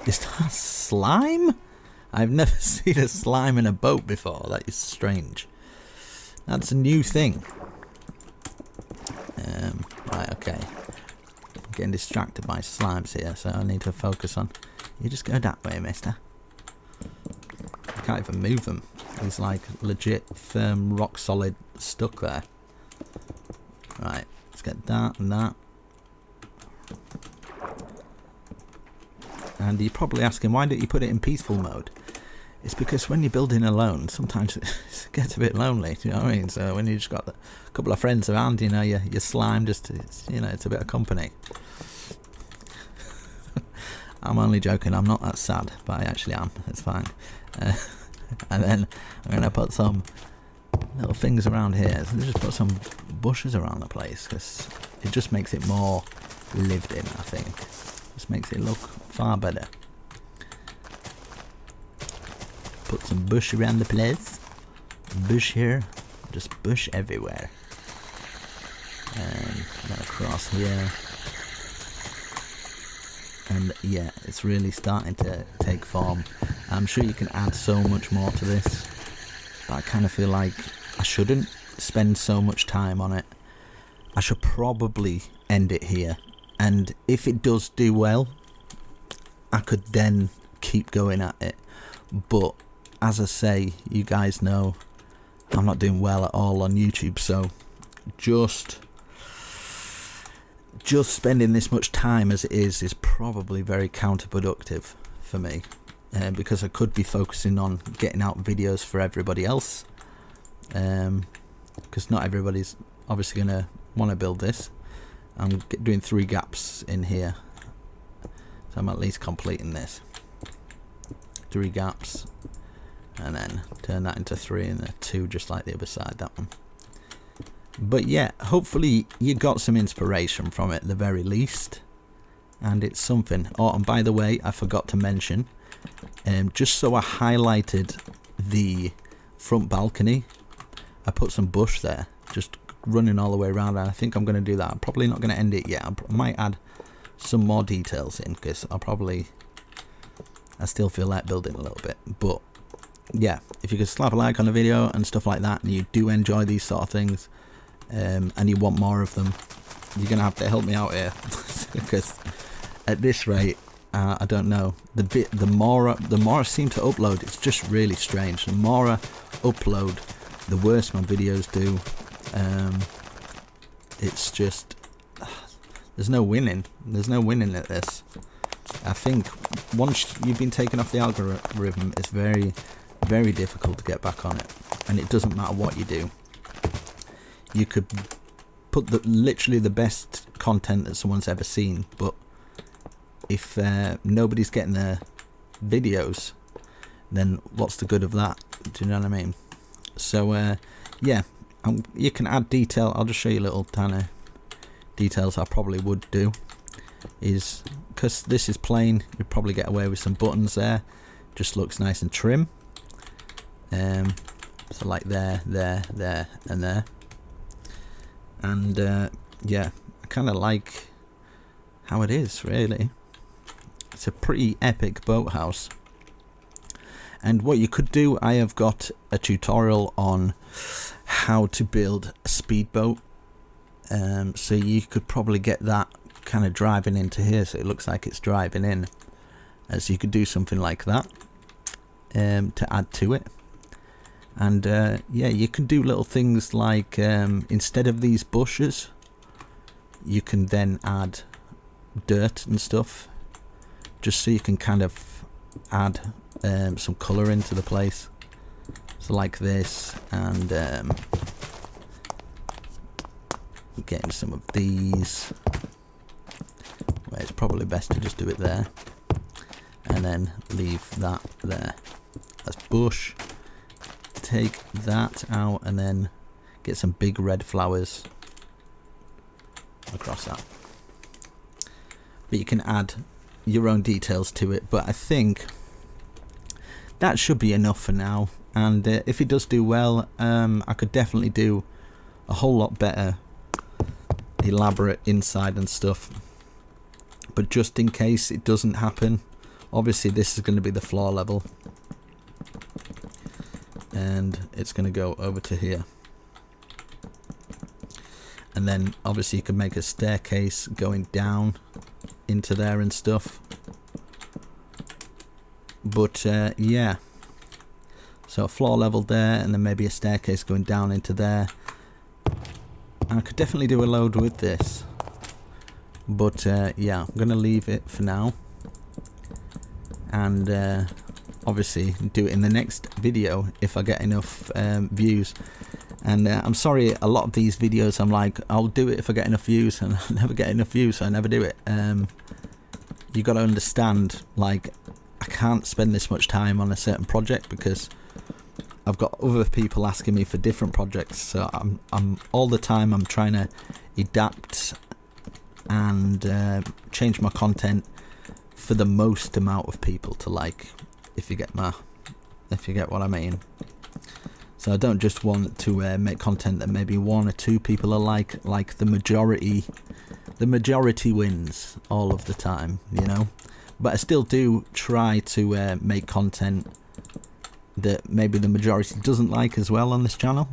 Is that slime? I've never seen a slime in a boat before. That is strange. That's a new thing. Right, okay. I'm getting distracted by slimes here, so I need to focus on... You just go that way, mister. I can't even move them. He's like legit firm, rock solid, stuck there. Right, let's get that and that. And you're probably asking, why don't you put it in peaceful mode? It's because when you're building alone, sometimes it gets a bit lonely, do you know what I mean? So when you just got a couple of friends around, you know, your slime just, you know, it's a bit of company. I'm only joking, I'm not that sad, but I actually am, it's fine. And then I'm going to put some little things around here. So just put some bushes around the place, because it just makes it more lived in, I think. Just makes it look far better. Put some bush around the place. Bush here. Just bush everywhere. And then across here. And yeah, it's really starting to take form. I'm sure you can add so much more to this, but I kind of feel like I shouldn't spend so much time on it. I should probably end it here. And if it does do well, I could then keep going at it. But as I say, you guys know I'm not doing well at all on YouTube, so just spending this much time as it is probably very counterproductive for me, because I could be focusing on getting out videos for everybody else, because not everybody's obviously going to want to build this. I'm doing 3 gaps in here, so I'm at least completing this. 3 gaps, and then turn that into 3 and a 2, just like the other side, that one. But yeah, hopefully you got some inspiration from it at the very least, and it's something. Oh, and by the way, I forgot to mention, just so I highlighted the front balcony, I put some bush there, just running all the way around, and I think I'm going to do that. I'm probably not going to end it yet. I might add some more details in, because I still feel like building a little bit. But yeah, if you could slap a like on the video and stuff like that, and you do enjoy these sort of things, and you want more of them, you're going to have to help me out here, because at this rate, I don't know, the more I seem to upload, it's just really strange. The more I upload, the worse my videos do. It's just, there's no winning. There's no winning at this. I think once you've been taken off the algorithm, it's very, very difficult to get back on it. And it doesn't matter what you do. You could put literally the best content that someone's ever seen, but if nobody's getting their videos, then what's the good of that? Do you know what I mean? So yeah, you can add detail. I'll just show you little tiny details I probably would do, is because this is plain, you'd probably get away with some buttons there, just looks nice and trim. So like there, there, there, and there. And yeah, I kind of like how it is, really. It's a pretty epic boathouse. And what you could do, I have got a tutorial on how to build a speedboat, so you could probably get that kind of driving into here, so it looks like it's driving in, so you could do something like that to add to it. And yeah, you can do little things like, instead of these bushes, you can then add dirt and stuff, just so you can kind of add some colour into the place. So like this, and getting some of these. Well, it's probably best to just do it there, and then leave that there. That's bush. Take that out, and then get some big red flowers across that. But you can add your own details to it, but I think that should be enough for now. And if it does do well, I could definitely do a whole lot better, elaborate inside and stuff. But just in case it doesn't happen, obviously this is going to be the floor level, and it's going to go over to here. And then obviously you can make a staircase going down into there and stuff. But yeah, so a floor level there, and then maybe a staircase going down into there. And I could definitely do a load with this, but yeah, I'm going to leave it for now, and obviously do it in the next video if I get enough views. And I'm sorry, a lot of these videos I'm like, I'll do it if I get enough views, and I never get enough views, so I never do it. You got to understand, like, I can't spend this much time on a certain project because I've got other people asking me for different projects. So I'm all the time I'm trying to adapt and change my content for the most amount of people to like. If you get what I mean. So I don't just want to make content that maybe one or two people are like the majority wins all of the time, you know. But I still do try to make content that maybe the majority doesn't like as well on this channel.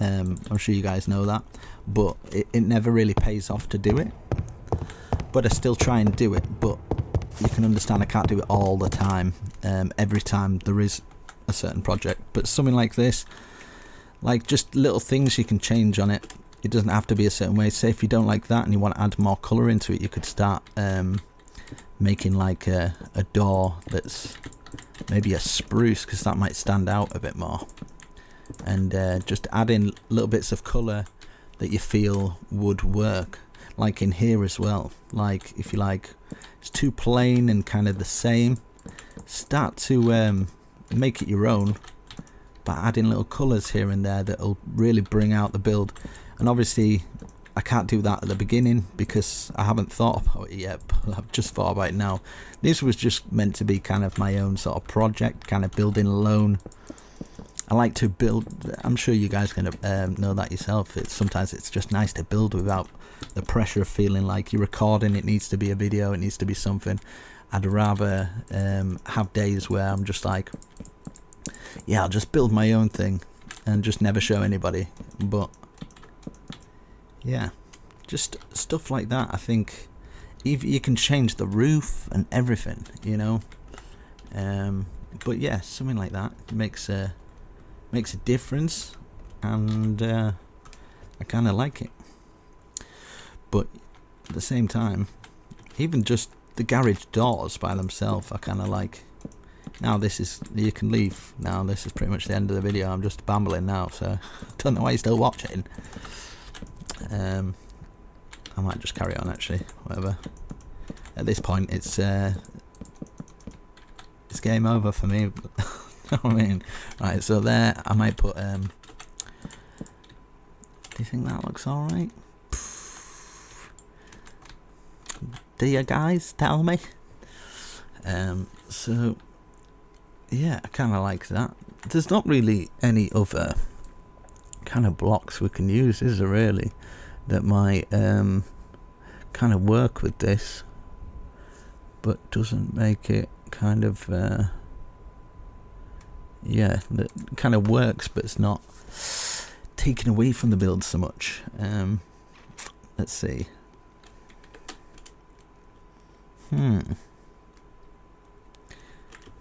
I'm sure you guys know that, but it never really pays off to do it. But I still try and do it, but you can understand I can't do it all the time. Every time there is a certain project, but something like this, like just little things you can change on it. It doesn't have to be a certain way. Say if you don't like that and you want to add more colour into it, you could start making like a door that's maybe a spruce, because that might stand out a bit more. And just add in little bits of colour that you feel would work. Like in here as well, like if you like, it's too plain and kind of the same, start to make it your own by adding little colours here and there that'll really bring out the build. And obviously I can't do that at the beginning because I haven't thought about it yet, but I've just thought about it now. This was just meant to be kind of my own sort of project, kind of building alone. I like to build, I'm sure you guys can know that yourself. Sometimes it's just nice to build without the pressure of feeling like you're recording, it needs to be a video, it needs to be something. I'd rather have days where I'm just like, yeah, I'll just build my own thing and just never show anybody. But yeah, just stuff like that. I think if you can change the roof and everything, you know, but yeah, something like that, it makes a difference, and I kind of like it. But at the same time, even just the garage doors by themselves, I kind of like. Now this is, you can leave now, this is pretty much the end of the video, I'm just babbling now, so I don't know why you're still watching. I might just carry on actually, whatever. At this point it's game over for me. I mean, right, so there, I might put, do you think that looks alright? Do you guys tell me? So, yeah, I kind of like that. There's not really any other kind of blocks we can use, is there really, that might kind of work with this, but doesn't make it kind of... yeah, that kind of works, but it's not taken away from the build so much. Let's see.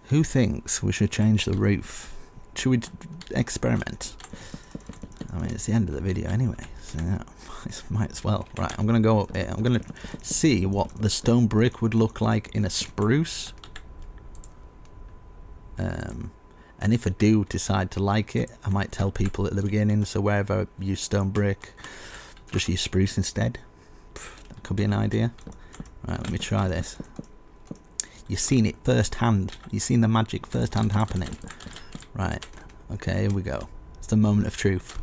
Who thinks we should change the roof? Should we experiment? I mean, it's the end of the video anyway, so might as well. Right, I'm going to go up here. I'm going to see what the stone brick would look like in a spruce. And if I do decide to like it, I might tell people at the beginning, so wherever I use stone brick, just use spruce instead. That could be an idea. Right, let me try this. You've seen it firsthand. You've seen the magic firsthand happening. Right, okay, here we go. It's the moment of truth.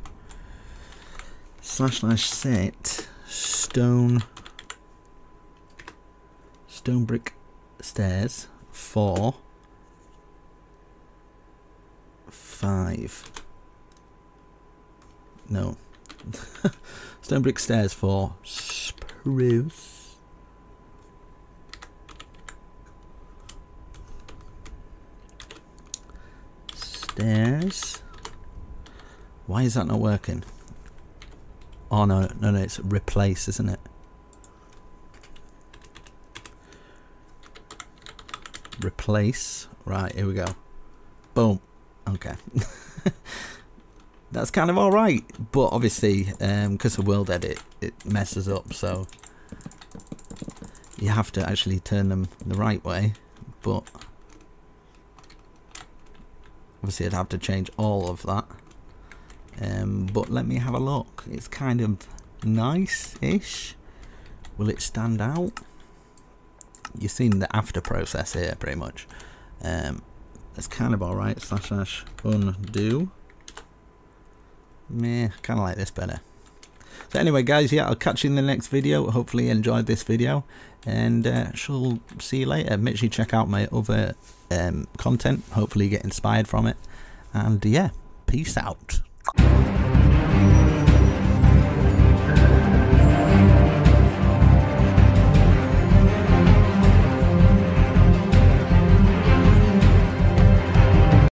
/ set stone brick stairs for 5. No. Stone brick stairs for spruce. Stairs. Why is that not working? Oh no, no, no, it's replace, isn't it? Replace. Right, here we go. Boom. Okay. That's kind of alright, but obviously because of World Edit, it messes up, so you have to actually turn them the right way. But obviously I'd have to change all of that, but let me have a look. It's kind of nice-ish. Will it stand out? You've seen the after process here pretty much. It's kind of alright. / undo. Meh, kind of like this better. So anyway guys, yeah, I'll catch you in the next video. Hopefully you enjoyed this video, and shall see you later. Make sure you check out my other content. Hopefully you get inspired from it. And yeah, peace out.